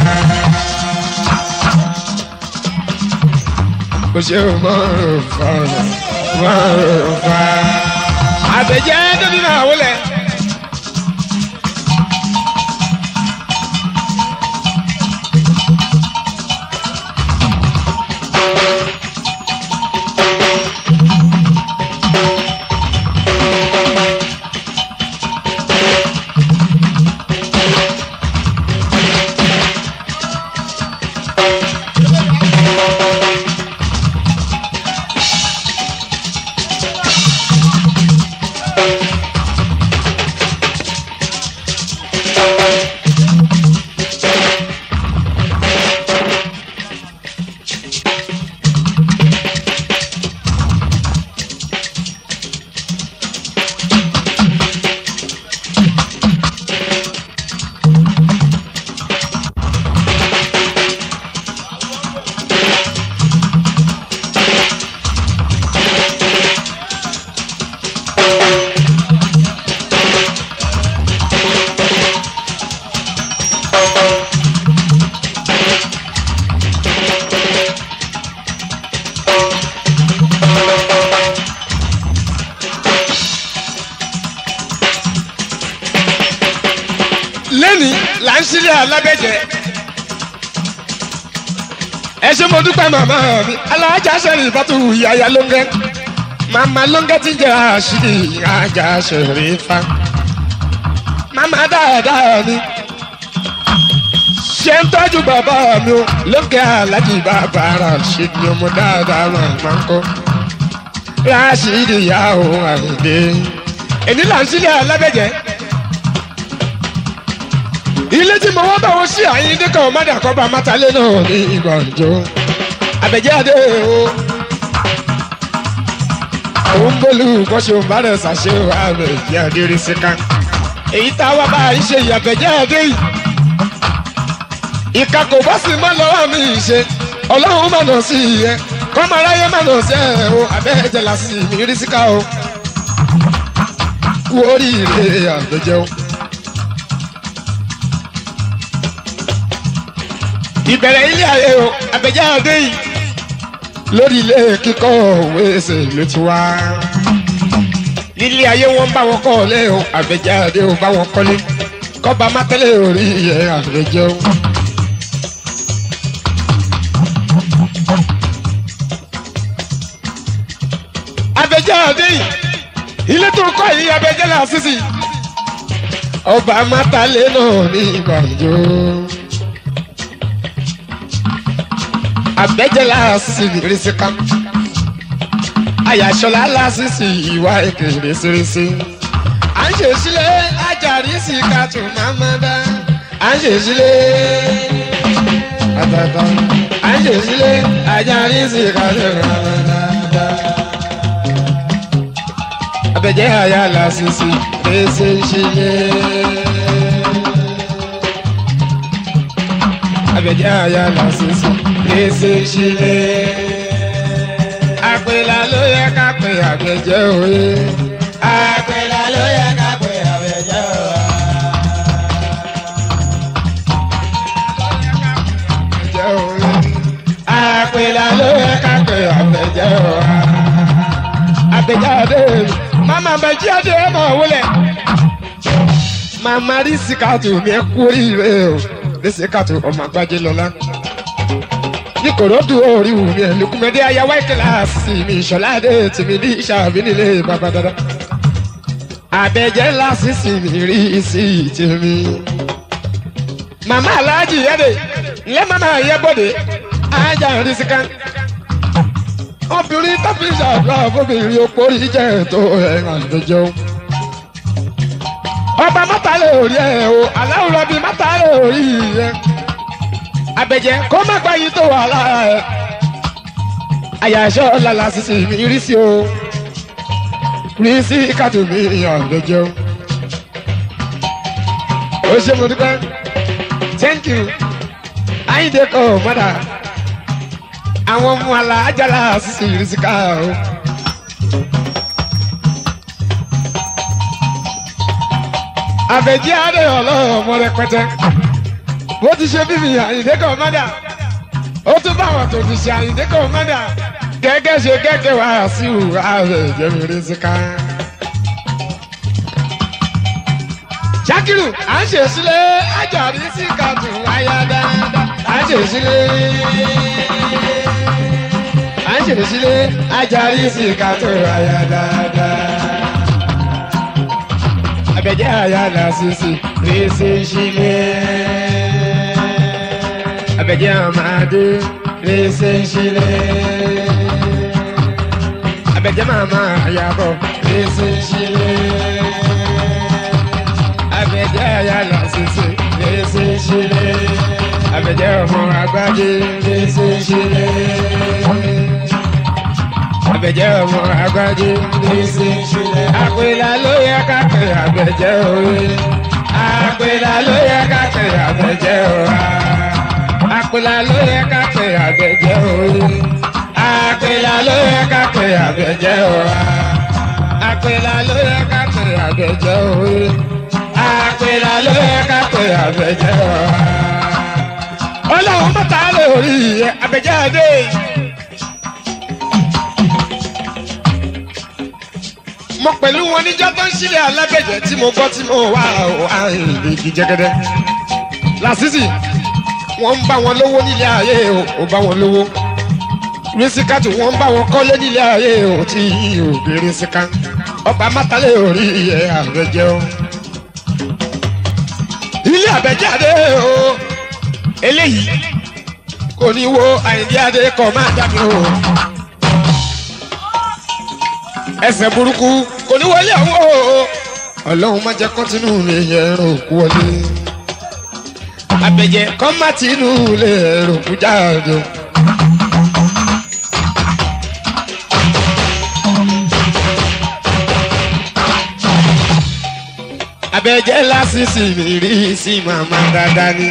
òṣèbòdó mọ́rùfá mọ́rùfá. Àtẹ̀jẹ́ tó nínú àwọn olè. Yaya Longa, Mama Longa tinha chiri, aja chirifa. Mama da mi, senta de baba meu, Longa lá de baba, chiri meu da manco, lá chiri a o ande. Ele lá chiri a lá beje. Ele de moa da o si ainda com manda com ba matale no de gonjo. Abeje adeu. Umbolu kocho mbara sashe wabe ya diri seka. Eita waba ishe ya beja dei. ìka kò bá sì mọ́ lọ́wọ́ mi ṣe ọlọ́run má lọ sí i yẹ kọ́mọ aráyé má lọ sí ẹ̀ o abẹ́ ẹ̀jẹ̀ làásì mi rí síká o kú oríire àgbẹ̀jẹ̀ o. ìbẹ̀rẹ̀ ilé ayé o àgbẹ̀jẹ̀ adé yìí lórí ilé kíkọ́ òwe ṣe ìlú ti wá. nílé ayé wọn bá wọn kọ́ ọ lé o àgbẹ̀jẹ̀ adé o bá wọn kọ́lé kọ́ba mátẹ́lẹ̀ orí yẹ àgbẹ̀jẹ̀ o. àgbẹ̀jẹ̀ adé yìí ilé tó kọ́ yìí àgbẹ̀jẹ̀ làásìsì ọba mátàlẹ́ náà ní ìgbàjọ. Abẹ́jẹ́ láàsì rísíká àyàṣọlá lásìsì ìwà èké rísírísí. À ń ṣe sílé ajárísì ká tún máa má dá. À ń ṣe sílé àtàtà. À ń ṣe sílé ajárísì ká tún máa má dá. Abẹ́jẹ́ àyà lásìsì rísí sílé. Abẹ́jẹ́ àyà lásìsì. Ese chile Akwela lo ya ka pe Abẹ́jẹ́ oye Akwela lo ya ka pe Abẹ́jẹ́ oye Akwela lo ya ka pe Abẹ́jẹ́ oye Abẹ́jẹ́ ade mama Abẹ́jẹ́ ade mo wole mama risika tu mi kurire o risika tu o ma gbaje lola ní kòròdú orí wù mí ẹ̀lùkùnmẹ́dé ayáwá kíláàsì mi ìṣọ̀ládé tìmí ní ìṣàbí nílé bàbá dada. Àbẹ̀jẹ́ lásìsì mi rí sí tèmi. Màmá aláàjì yẹ́dẹ̀ lẹ́ màmá yẹ́bọ̀dẹ̀ ajá rí síká. Obìnrin tọ́pì ṣàdúrà fóbìnrin opó rí jẹ́ tó ẹ̀ràn àjọjọ́. Ọba mátàlẹ̀ orí ẹ̀ o, aláwùrọ̀ bíi mátàlẹ̀ orí ẹ̀. Abẹ́jẹ́ kó má gba yìí tó wà lára ẹ̀. Àyàṣọ́ lálá sísè mi rí sí o. Rí sí kàtó mi Àbẹ́jẹ́ o. Ó ṣe mo dúpẹ́. Thank you. Àyíǹde kọ́ mọ́dà. Àwọn ọmọ alájà lálá sísè rí sí ká o. Àbẹ́jẹ́ adé ọlọ́run ọmọ rẹpẹtẹ. Ó ti ṣe bíbí Àyìndé Commander ó tún báwọn tó ti ṣe Àyìndé Commander gẹ́gẹ́ ṣe gẹ́gẹ́ wá sí ìhùwà rẹ̀ jẹ́mi rísíká. Ṣákìrù à ń ṣe sílé ajárí sí kàtó wáyá dáadáa à ń ṣe sílé ajárí sí kàtó wáyá dáadáa. Àbẹ̀jẹ́ àyà làásìsì rí sí sílé. Abẹ́jẹ́ amadu lese nsile. Abẹ́jẹ́ mama ayabo lese nsile. Abẹ́jẹ́ ayala sisi lese nsile. Abẹ́jẹ́ ọmọ agbájé lese nsile. Abẹ́jẹ́ ọmọ agbájé lese nsile. Àpèlà ló yẹ ká pè Abẹ́jẹ́ oye. Àpèlà ló yẹ ká pè Abẹ́jẹ́ oye. Àpèlà ló yẹ ká pè Àbẹ̀jẹ́ o. Àpèlà ló yẹ ká pè Àbẹ̀jẹ́ o. Àpèlà ló yẹ ká pè Àbẹ̀jẹ́ o. Àpèlà ló yẹ ká pè Àbẹ̀jẹ́ o. Ọlọ́run mọ́ta lè rí Àbẹ̀jẹ́ adé. Mo pẹ̀lú wọn níjọ́ tó ń sílẹ̀ alábẹ̀jẹ́ tí mo gbọ́ tí mo wà ó àìlèdí jẹ́gẹ́dẹ́. Lásìsì wọ́n ń bá wọn lówó nílé ayé o ò bá wọn lówó rísíkà tí wọ́n ń bá wọn kọ́lé nílé ayé o tí ò gbé rísíkà ọba mátàlẹ́ orí ẹ̀ Àbẹ́jẹ́ o. ilé Àbẹ́jẹ́ adé o eléyìí kò ní wo Àyìndé adé kọ́ máa dàbí o ẹsẹ̀ burúkú kò ní wọlé àwọn o ọlọ́run má jẹ́ kọ́tínú mi yẹn rò kú wọlé. Abẹ́jẹ́ kọ́má tínú lè rògbò jáde. Abẹ́jẹ́ lásìsì mi rí sí màmá dáadáa ni.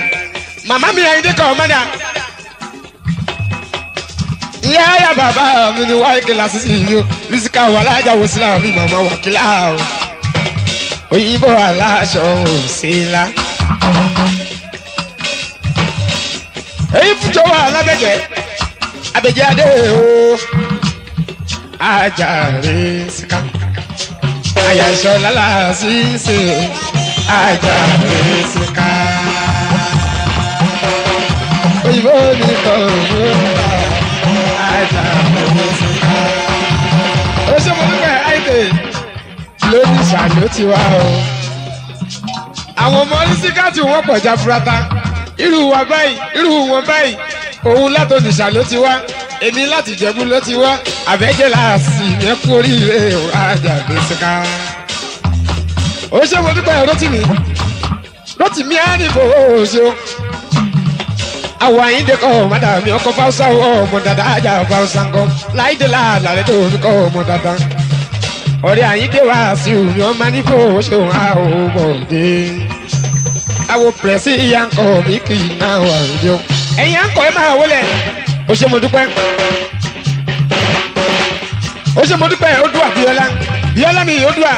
Mama mi ain't come, madam. Yeah, Baba, I'm the white glasses in you. This car will I was laughing, Mama, walk it out. We go a lash on Silla. If you are not a day, I began to. I just come. I shall allow, see, I just come. Oyibo ni ko aja o se mo npe aite lo ni sa lo ti wa o àwọn mo ni sika ti wọ́n poja furata irú wa báyìí irú wọn báyìí ohun láti ni sa lo ti wa èmi láti Jẹ̀bú lo ti wa abeje la si e ku ori re o aja be sika o se mo npe rotimi ani bo o se awai de ko madam yo ko fausa o mo dada ja fausa ko lai de la le do ko mo dada ori ayin de wa si o yo mani ko so a o mo de awo presi yan ko mi ki na wa jo eyan ko e ma wole o se mo dúpẹ́ odua Biola mi odua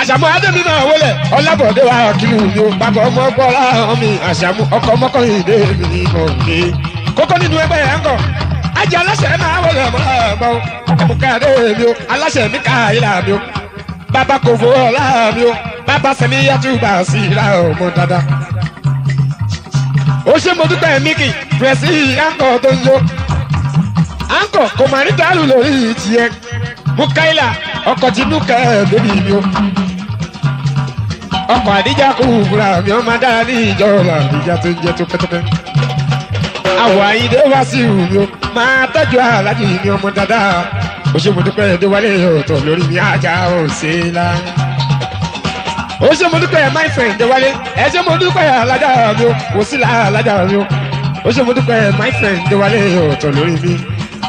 Àṣàmú Adémi máa wọlé Ọlábọ̀dé wa kiri òjò papọ̀ ọmọ ọgbọ́lá ọmọ Àṣàmú ọkọ̀ ọmọkùnrin ìdè mi ní ìmọ̀ọ́dé kókó nínú ẹgbẹ́ yẹn ń gọ̀ ajé aláṣẹ máa wọlé ọmọ ọmọ ọmọkàdé mi o aláṣẹ mi ká ìlà mi o bàbá kò fowó ọlá mi o bàbá sẹmi yàtúbà sí ìlà ọmọ dada. Ó ṣe mo dúpẹ́ Míkì pẹ̀sì àǹkọ̀ tó ń lo àǹkọ̀ kò má ní dàlù lórí ìtìyẹ Mukaila ọkọ̀ ti dúkẹ́ bébì mi o. Ọkọ̀ Àdíjà kò wúra mi ọmọ dára ní ìjọba Àdíjà tó ń jẹ tó pẹ́tẹ́pẹ́. Àwọn àyíndé wá sí ìwúmi o, máa tọ́jú aláàjì mi ọmọ dáadáa. Ó ṣe mo dúpẹ́ Déwálé ọ̀tọ̀ lórí mi ajá ò ṣe lá. Ó ṣe mo dúpẹ́ my friend Déwálé, ẹ ṣe mo dúpẹ́ alájà mi o, kò sí láàlájà mi o. Ó ṣe mo dúpẹ́ my friend Déwálé ọ̀tọ̀ lórí mi.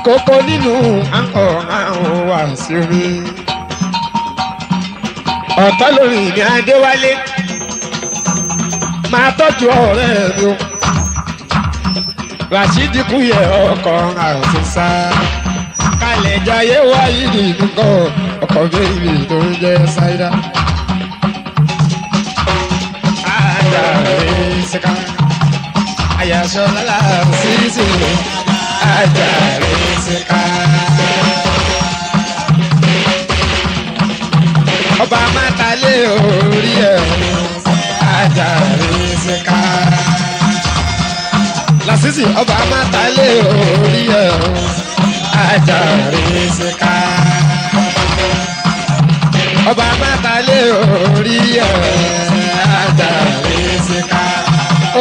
Kókó nínú àǹkọ̀ àwọn wà sí omi. Ọ̀tọ̀ lórí mi Adéwálé máa tọ́jú ọ̀rẹ́ mi o Rashidi Kúyè ọkọ̀ àṣìṣà kalẹ̀ jayé wáyé nìkan ọkọ̀ bẹ́ẹ̀lì tó ń jẹ́ ṣáídà. Àjàre ṣìkà àyàṣọ́lá làásì sí i àjàre ṣìkà. Ọba mátàlé orí ẹ̀ Àjàre Ṣìkà. Lásìsì ọba mátàlé orí ẹ̀ Àjàre Ṣìkà. Ọba mátàlé orí ẹ̀ Àjàre Ṣìkà.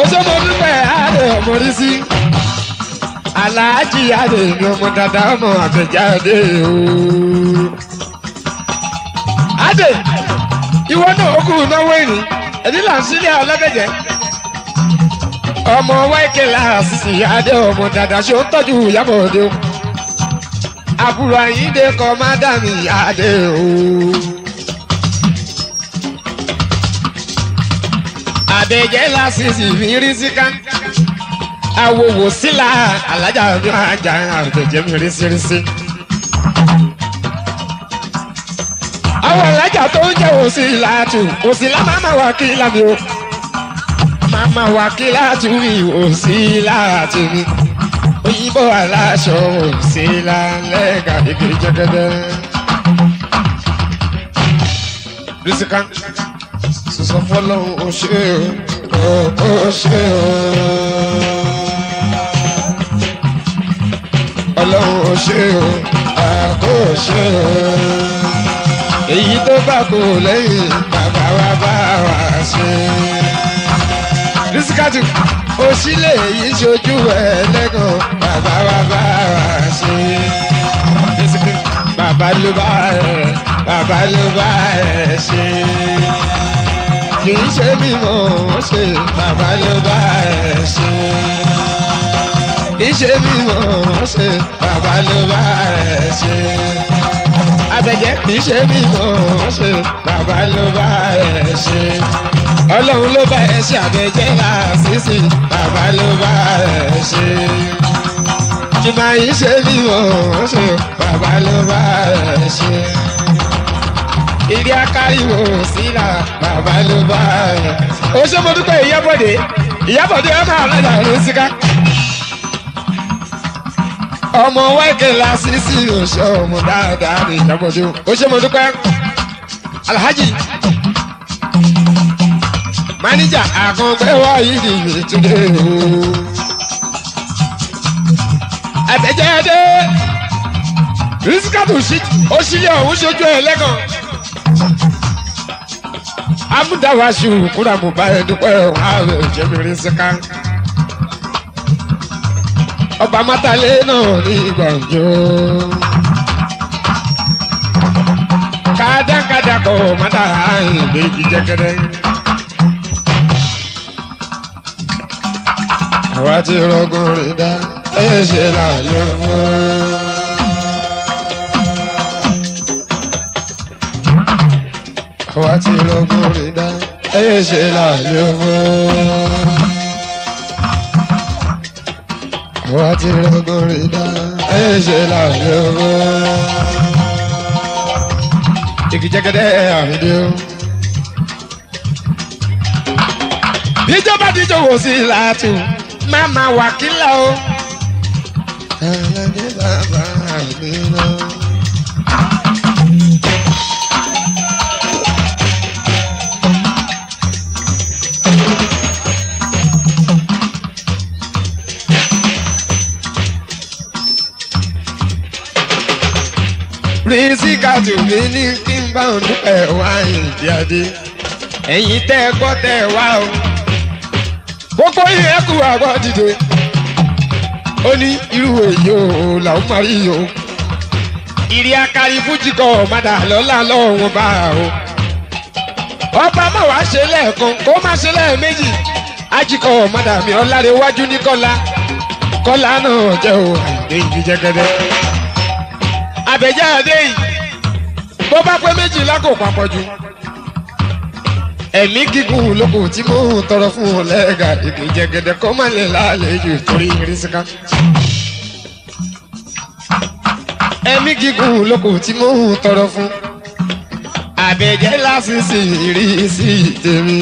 Òṣèlú pípẹ́ àdè ọmọdé sí. Aláàjì àdè ni ọmọ dada ọmọ àtẹ̀jáde o. Adé, ìwọ náà ó kúrò náwó ìní, ẹni là ń sílé ọlọ́dẹ̀jẹ̀. Ọmọ wáìkì láàsì Adé ọmọ dàda ṣe ó tọ́jú Ìyábọ̀ Òde o. Àbúrò Àyíndé kọ mádàmì Adé o. Àbẹ̀jẹ̀ láṣìṣì mi rí síká. Àwòwò sílá alájà mi máa jà àbẹ̀jẹ̀ mi rí sírísí. Àwọn alájà tó ń jẹ́ Òsílà máma wà kí láti o. Máma wà kí láti rí Òsílà àti mi. Òyìnbó aláṣọ Òsílà lẹ́ẹ̀ka kékeré jẹ́gẹ́dẹ́. Bísíkà sọ̀sọ̀ fọlọ́hún ó ṣe o. Ọlọ́hún ó ṣe o, àkó ṣe o. Èyí tó bá kò lẹ́yìn bàbá wa bá wa ṣe. Rísíkátù òṣìlẹ̀ yìí ṣojú ẹlẹ́gàn bàbá wa bá wa ṣe. Bàbá ló bá rẹ̀ bàbá ló bá rẹ̀ ṣe. Kì í ṣe mímọ̀ wọ́n ṣe bàbá ló bá rẹ̀ ṣe. Kì í ṣe mímọ̀ wọ́n ṣe bàbá ló bá rẹ̀ ṣe. abẹ́jẹ́ kì í ṣe bí mo ṣe bàbá ló bá ẹ ṣe ọlọ́run ló bá ẹ ṣe abẹ́jẹ́ Àṣìṣì bàbá ló bá ẹ ṣe jìbá yìí ṣe bí mo ṣe bàbá ló bá ẹ ṣe ìdí akáyìmọ̀ síra bàbá ló bá ẹ ṣe. Ó ṣe mo dúpẹ́ Ìyábọ̀dé Ìyábọ̀dé ọmọ àlọ́dà ló ń sika. Ọmọ wẹ́ẹ̀kẹ́ Lásìsì oṣù ọmọ dáadáa ní Ìyábọ̀dé ó ṣe mo dúpẹ́ Alhaji máníjà àkànpẹ́wà yìí ní ìtúndé o àbẹ̀jẹ́ dé rìsíkàtù òṣìlẹ̀ ọ̀hún ṣojú ẹ̀ lẹ́kàn amúdáwáṣu kúrò àmúbá ẹ̀dúpẹ́ ọ̀hún ààrẹ ìjẹ́mi rìsíkà. Ọba Mátàlé náà ní gbàǹjo. Kádàkádà kò mọ́tà ìbejì jẹ́kẹ́dẹ́. Àwa ti rọgùn rìn dá ẹ̀ṣẹ̀ láàyò fún un. Àwa ti rọgùn rìn dá ẹ̀ṣẹ̀ láàyò fún un. Wá ti rọgùn rìn dá ẹ̀ṣẹ̀ láàyò fún. Jìgì jẹ́gẹ́dẹ́ àrídé o. Bíjọba díjọ wò sí láti máma wàkílà o. Àlàyé bàbá mi lọ. Rísíkàtù mi ní kí n bá ń dúpẹ́ wá ìdí adé ẹ̀yin tẹ́ ẹ gbọ́ tẹ́ ẹ wá o kókó yìí ẹ kú àgbọ̀ dìde ó ní irú èyí o làwọn máa rí o ìrì akari fújì kan ọ̀madà lọ́la lọ́wọ́ bá o ọba má wàá ṣe lẹ́ẹ̀kan kó má ṣe lẹ́ẹ̀méjì ajíkọ̀ ọ̀madà mi ọ̀làrẹ̀wájú ní kọ́lá kọ́lá náà jẹ́ o àìdè ìdí jẹ́gẹ́dẹ́. Àbẹ̀jẹ́ adé yìí bó bá pé méjìlá kò papọ̀ jù ẹ̀mí gígùn lóko tí mò ń tọrọ fún ọ lẹ́gà èdè jẹ̀gẹ̀dẹ̀ kọ́ má lè lálejò torí Rísíkà. Ẹ̀mí gígùn lóko tí mò ń tọrọ fún Àbẹ̀jẹ́ Lásìsì ìrísí tèmi.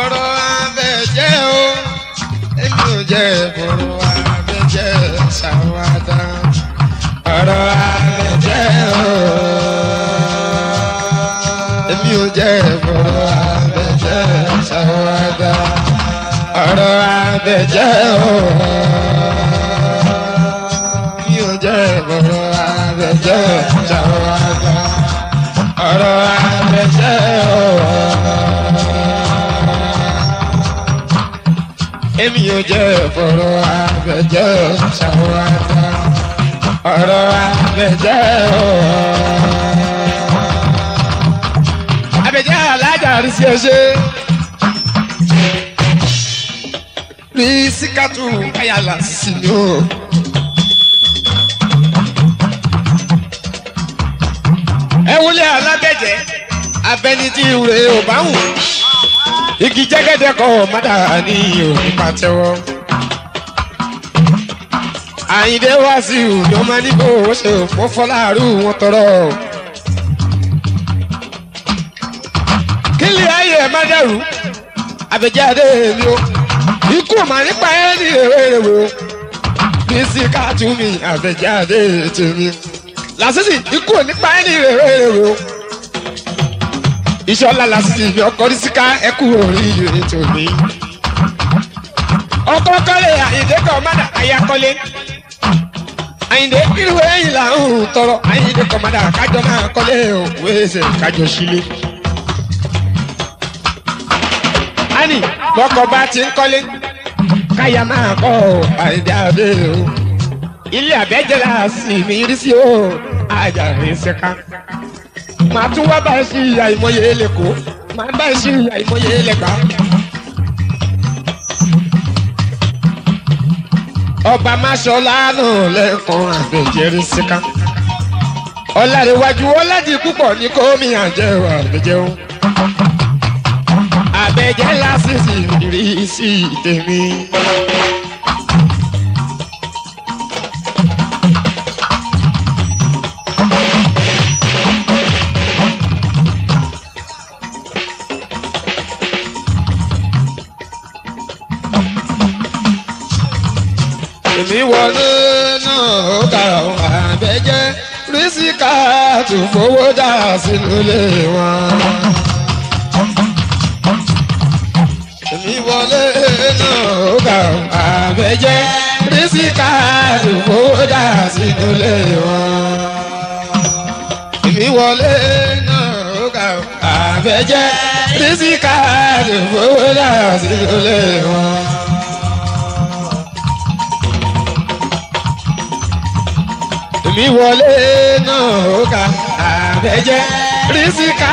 Ọ̀rọ̀ Àbẹ̀jẹ́ ṣàwádà ọ̀rọ̀ Àbẹ̀jẹ́ èmi ò jẹ́ ọ̀rọ̀ Àbẹ̀jẹ́ ṣàwádà ọ̀rọ̀ Àbẹ̀jẹ́ èmi ò jẹ́ ọ̀rọ̀ Àbẹ̀jẹ́ ṣàwádà ọ̀rọ̀ Àbẹ̀jẹ́. Èmi ò jẹ́ ọ̀rọ̀ Àbẹ̀jẹ́ ṣàwádà ọ̀rọ̀ Àbẹ̀jẹ́ Àbẹ̀jẹ́ alájà Rísí ẹṣẹ́ Rísíkàtù káyà Lásìsì ni ó. Ẹ wọlé alábẹ̀jẹ́ abẹ́nidí rèé ò bá wù. Igi jẹ́gẹ́dẹ́ kọ́ mọ́dà ní òní pàtẹ́wọ́. Àyìndé wá sí ìhùjọ́ máa ní bó ṣe fún Fọláàrú wọn tọrọ. Kílì ayé ẹ̀ má dẹ̀rù Àbẹ̀jẹ́ adé mi o. Ikú mà nípa ẹ́ ní èrèwé o. Rísíkàtù mi Àbẹ̀jẹ́ adé tèmi. Lásìsì ikú nípa ẹ́ ní èrèwé o. Ìṣọ̀lá Lásìsì ibi ọkọ Rísíkà ẹkú oríire ètò mi. Ọkọ kọ́lé Àyìndé kan mọ́dà ayakọ́lé. Àyìndé irú ẹ̀yìn là ń tọrọ Àyìndé kan mọ́dà kájọ máa kọ́lé òkú ẹsẹ̀ kájọ sílé. Ani bọ́kọ bá ti ń kọ́lé káyà máa kọ́ Àyìndé abẹ́ o. Ilé Àbẹ̀jẹ́ Lásìsì rí sí o àjà Rísíkà. Màá tún wá bá ẹ sí ìyá ìmọ̀ye lẹ́kọ̀ọ́. Màá bá ẹ sí ìyá ìmọ̀ye lẹ́kọ̀ọ́. Ọba Máṣọlá nù lẹ́kùn àbẹ̀jẹ̀rì síkà. Ọlárẹ̀wájú ọládì púpọ̀ ní kómi àjẹwà àbẹ̀jẹun. Àbẹ̀jẹ̀ lásìsì rí sí tèmi. Èmi wọlé náà ó ka àwọn Àbẹ̀jẹ̀ rí síkà tún fowó dà sínú ilé wọn. Èmi wọlé náà ó ka àwọn Àbẹ̀jẹ̀ rí síkà tún fowó dà sínú ilé wọn. Èmi wọlé náà ó ka àwọn Àbẹ̀jẹ̀ rí síkà tún fowó dà sínú ilé wọn. Èmi wọlé náà ó ka Àbẹ̀jẹ̀ rí síkà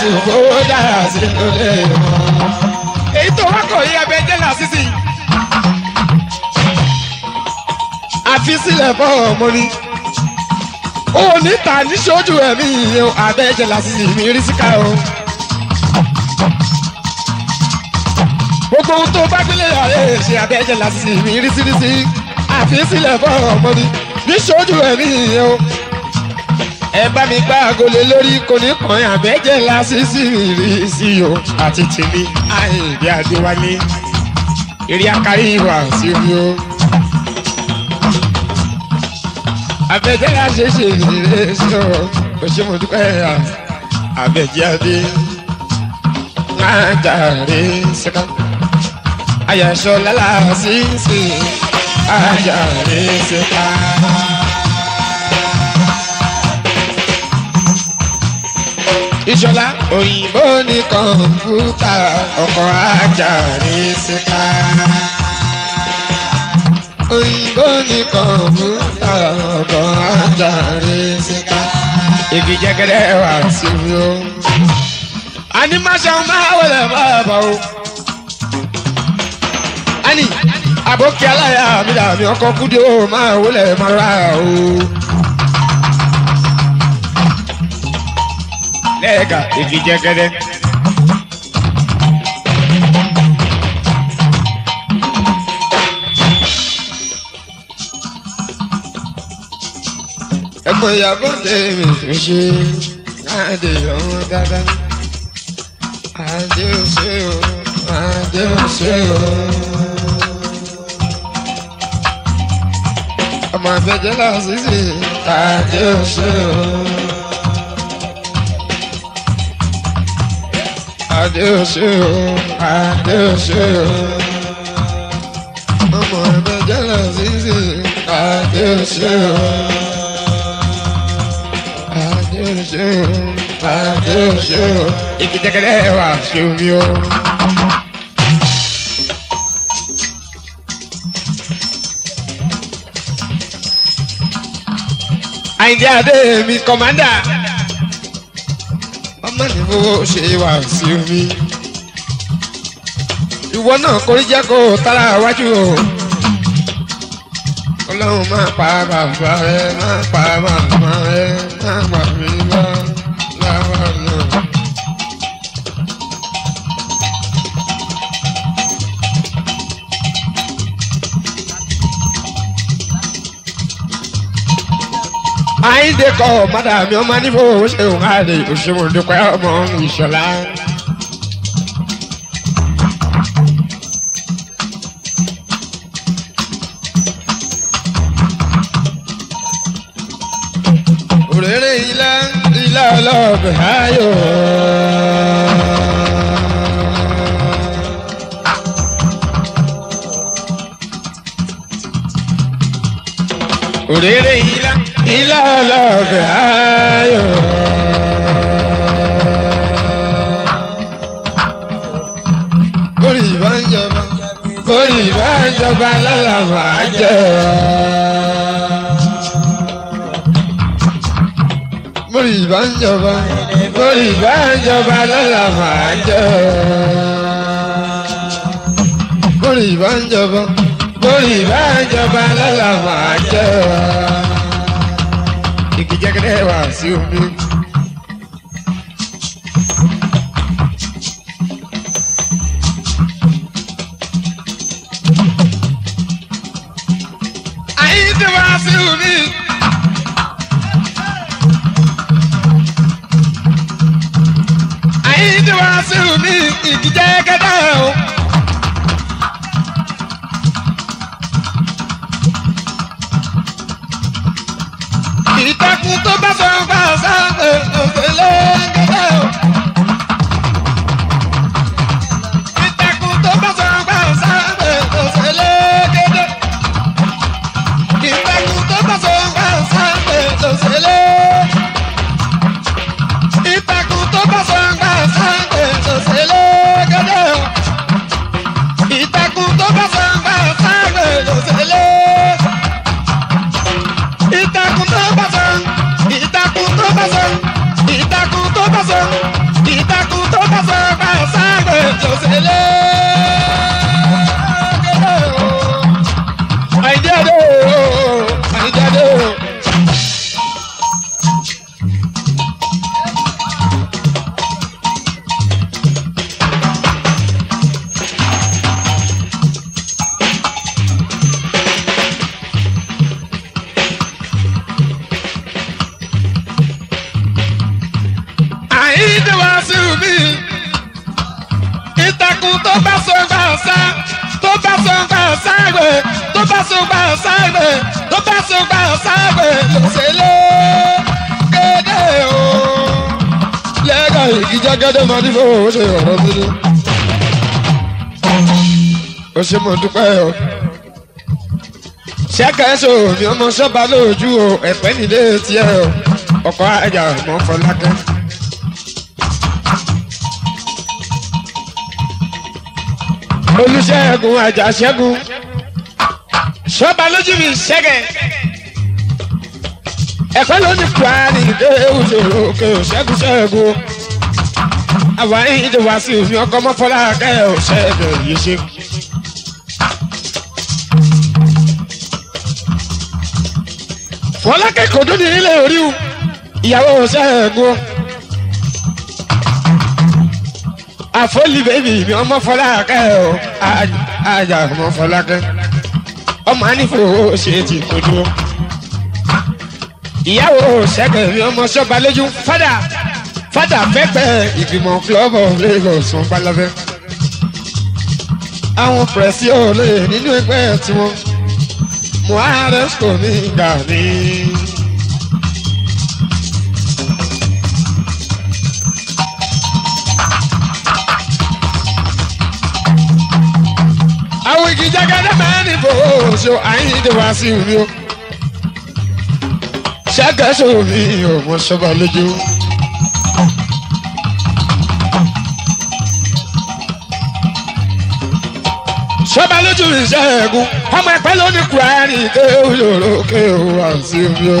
tún fowó dà sínú ilé wọn. Èyí tó wákọ̀ yí Àbẹ̀jẹ̀ Lásìsì. Àfi sílẹ̀ bọ́ ọmọ ni. Ó ní ta ní sójú ẹ̀mí ìyẹn Àbẹ̀jẹ̀ Lásìsì mi rí síkà o. Gbogbo ohun tó bá gbélé ààrẹ ṣe Àbẹ̀jẹ̀ Lásìsì mi rí sírísí. Àfi sílẹ̀ bọ́ ọmọ ni. Níṣojú ẹ̀mí yẹn o. Ẹ bá mi gbá agolé lórí kò ní kan Àbẹ̀jẹ̀ Lásìsì rí sí o. Àti tèmi Àyìndé Adéwálé. Eré akárí ìwà sí omi o. Àbẹ̀jẹ̀ Lásìsì rí sí o. Òṣèmọ̀dúpẹ́ ẹ̀yà Àbẹ̀jẹ̀ Adé. Májà rí síkà. Àyàṣọ́ Lásìsì. Àjà rí síkà. Ìṣọ̀lá òyìnbó ní kọ̀ǹpútà ọkọ̀ àjà rí síkà. Òyìnbó ní kọ̀ǹpútà ọkọ̀ àjà rí síkà. Igi jẹ́gẹ́dẹ́ wà sí mi o. Àní máa ṣe ọmọ àwọlẹ̀ máa bá o. Àní. Àbókí aláya mi dàbí ọkọ̀ kúdé ó máa wọlé mara o. Lẹ́ẹ̀ka igi jẹ́gẹ́dẹ́. Ẹ̀gbọ́n ìyàbọ̀ tèmi tó ṣe àdé ọ̀hún dáadáa. Àdé òṣè o, àdé òṣè o. Ọmọ Àbẹ̀jẹ̀ Lásìsì àjẹ́ òṣè o. Àjẹ́ òṣè o, àjẹ́ òṣè o. Ọmọ Àbẹ̀jẹ̀ Lásìsì àjẹ́ òṣè o. Àjẹ́ òṣè o, àjẹ́ òṣè o. Igi jẹ́gẹ́dẹ́ wà sí omi o. Àyìndé Adé mi kọ̀mándà. Ọmọ ní fowó ṣe wà sí omi. Ìwọ náà kò rí jẹ́ kó tara wájú o. Ọlọ́run máa pa bàbá rẹ, máa pa màmá rẹ, máa pa mi láwa náà. Àyìndé Kọ̀mándà mi ọmọ ní fowó ṣe òun àdè Òṣèmọ̀dúpẹ́ ọmọ Ìṣọ̀lá. Òrèrè ilá ilá ọlọ́ọ̀bẹ ayò. Òrèrè ilá. Ilá ọlọ́ọ̀bẹ ayò. Bórí ìbá ń jọba, bórí ìbá ń jọba lọ́la máa jẹ́ ọ. Bórí ìbá ń jọba, bórí ìbá ń jọba lọ́la máa jẹ́ ọ. Bórí ìbá ń jọba. torí bá jọba lọ́la máa jẹ́ ìkìjẹ́gẹ́dẹ́ wà sí omi. Àyíṣẹ́ wà sí omi. Àyíṣẹ́ wà sí omi ìkìjẹ́gẹ́dẹ́ o. Ìtàkùn tó bá sọ bá sáfẹ́ òfèlè gẹ́gẹ́ o. Ìtàkùn tó bá sọ bá sáfẹ́ òfèlè gẹ́gẹ́. Ìtàkùn tó bá sọ bá sáfẹ́ òfèlè. Ìtàkùn tó bá sọ bá sáfẹ́ òfèlè gẹ́gẹ́ o. Ìtàkùn tó bá sọ bá sáfẹ́ òfèlè. Ìtàkùn tó bá sọ bá sáfẹ́ òfèlè. O ṣe mo dúpẹ́ o. Ṣẹ́kẹ̀ẹ́sọ mi ọmọ ṣọ́ba lójú o, ẹ̀pẹ́ nílé tiẹ̀ o, ọkọ̀ ẹja mọ́ Fọlákẹ́. Olúṣẹ́gun Àjàṣẹ́gun, ṣọ́ba lójú mi ṣẹ́kẹ̀. Ẹ̀pẹ́ ló ní kwari dé òṣèlú òkè òṣẹ́gun ṣẹ́gun. Àwa yìí ti wá sí òfin ọkọ̀ mọ́ Fọlákẹ́ òṣèlú yìí ṣe. Fọlákẹ́ kò dún ní ilé orí o, ìyàwó Ṣẹ́gun. Àfọ́lì bèbí mi ọmọ Fọlákẹ́ o, àjà ọmọ Fọlákẹ́. Ọmọ anífowó ṣe ti kojú o. Ìyàwó Ṣẹ́gun mi ọmọ ṣọ́ba lójú fádà fádà pẹ́pẹ́ ìgbìmọ̀ Club of Lagos wọn pálábẹ́. Àwọn pẹ̀sì olè nínú ẹgbẹ́ tiwọn. Mujeres con mi cariño. A wiki ya gana mani bozo, ahí te va sin yo. Saca su mío, vos vale yo. Ṣọ́ba lójú Ìṣẹ́gun, ọmọ ẹ̀pẹ́ ló ní kúrẹ́rì ké òyòrò ké òwà sí mi ó.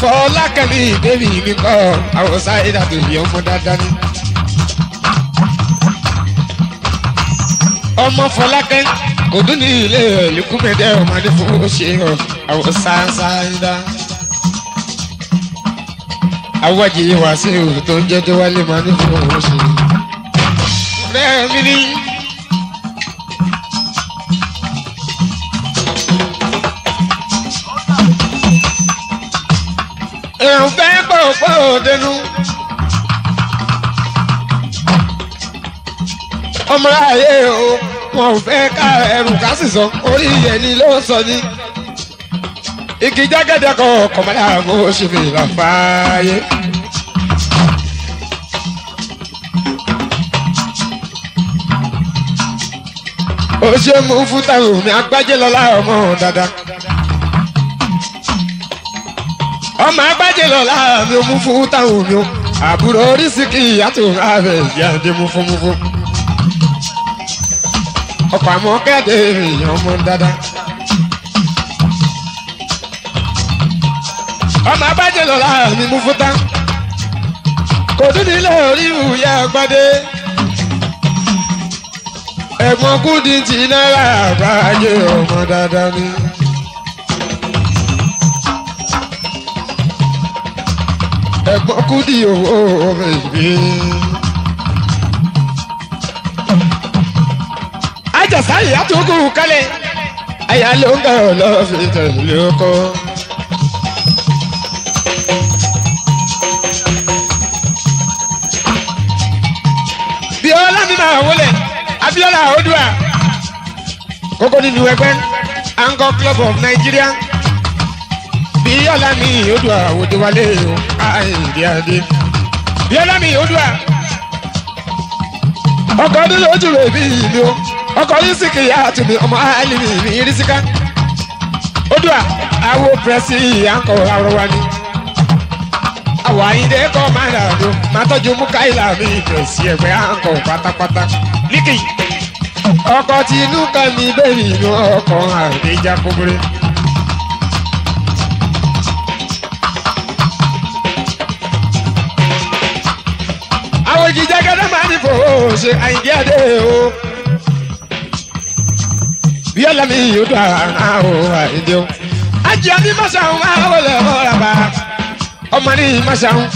Fọlákẹ́ mi ìbéèrè mi kọ́ àwòsá ìdàtò ìyẹn ọmọ dáadáa ni. Ọmọ Fọlákẹ́ kò dún ní ilé ìlúkúmẹ̀dẹ́ ọmọdé fún ṣe àwòsá sáyidá. Àwọ̀jì ìwà sí òwò tó ń jẹ́jọ́ wálé máa ní fún òwò ṣe. Family. Eu pego o poder. Ọmọ ayé o, wọn ò fẹ́ ká ẹrù ká sì sọ, orí ẹni ló sọ ní. Igi jẹ́gẹ́dẹ́ kan kọ̀ mọ́ láàmú oṣù fìlà fàáyé. Ó ṣe mú fúta omi agbájé lọ́la ọmọ dada. Ọmọ agbájé lọ́la mi ò mú fúta omi o. Àbúrò oríṣìíkì ìyá tó rà bẹ̀ ìyá dé múfúmúfú. Ọkọ̀ àmọ́ kẹ́dẹ̀ èèyàn ọmọ dada. Ọmọ agbájé lọ́la mi mú fúta. Kò dún nílé orí ìwúyà gbadé. ẹ̀gbọ́n Kúdí ti náírà àbáyé ọmọ dáadáa ni. Ẹ̀gbọ́n Kúdí owó ọmọ ìbí. Àjàsá ìyá tó kú kálẹ̀, àyà ló ń gbà ọ́ lọ́ọ́ fi tẹ̀lé ọkọ. Abiola Odua, koko nínú ẹgbẹ́ Anchor Club of Nigeria. Biola mi Odua Odewale o, àìdí adé. Biola mi Odua, ọkọ̀ ọdún lójú rẹ̀ bí ìlú o, ọkọ̀ yìí sì kìí àtúnbí ọmọ àìlèmí ní irisika. Odua, awo pẹ̀sì Anchor Arọwa ni. Àwọn àyíndé kọ́ máa rà ló, máa tọ́jú mú káyìlá mi pẹ̀sì ẹgbẹ́ Anchor pátápátá. Líkì ọkọ̀ tí inú kan ní bẹ́ẹ̀ inú ọkọ̀ àdéjà kúburú. Àwọn ìjìjà gẹ́gẹ́ máa ní fòó ṣe àyíndí adé o. Bí ọlọ́mi yóò dùn àwọn àyíndí o. Àjẹ́ ní mọ̀ṣáhùn àwọn ọlọ́mọ ràbà ọmọ ní mọ̀ṣáhùn.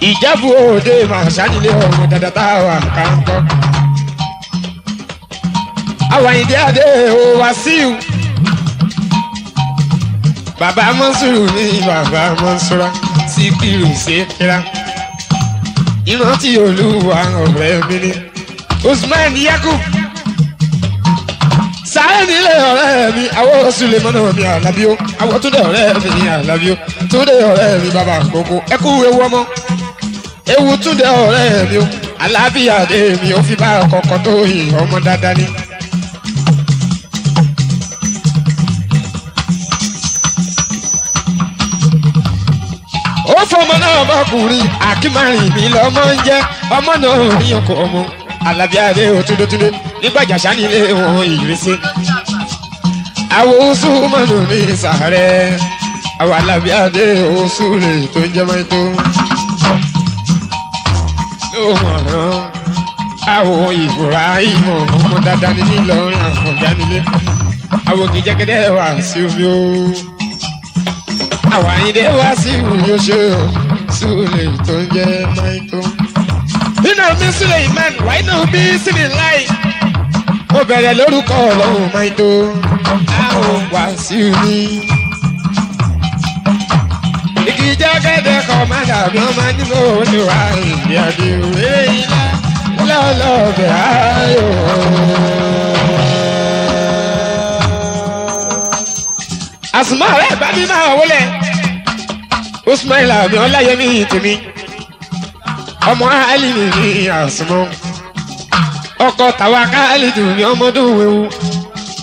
Ijabu ode ma sani le omo dada tawa kanko Awa indi ade o wasiu Baba Mansuru ni baba Mansura Sikiru Sekira Iranti Oluwa ọ̀rẹ́ mi ni Osman Yakub Sare ni le ọ̀rẹ́ mi awo Suleiman mi alabio awo Tunde ọ̀rẹ́ mi alabio Tunde ọ̀rẹ́ mi baba gogo eku ewu ọmọ ewu Tunde ọ̀rẹ́ mi o àlàáfíà de mi o fi ba kokko to yi ọmọ dada ni O fomo na ba kuri akimarin mi lo mo nje ọmọ na ri oko ọmọ Alabiade o tudotude nígbà jasa ni le won irese Awo su manu mi sare awa Alabiade o sule to nje mai to Lo mo awo Ibrahim mo dada ni lo ran fun janile awo gijegede wa si obi o Awa ide wa si uyo show Sule tonje maito You know me Suleiman Why not be singing like O bere lórúkọ Ọlọ́run maito Awo wa si uni Iki jagede komanda Bloma ni mo ni wa Ibi adi ure ila Lolo be ayo Asuma re babi ma wole Osman la mi Olayemi temi Omo Ali mi Asmo Oko Tawakali du mi omo duwewu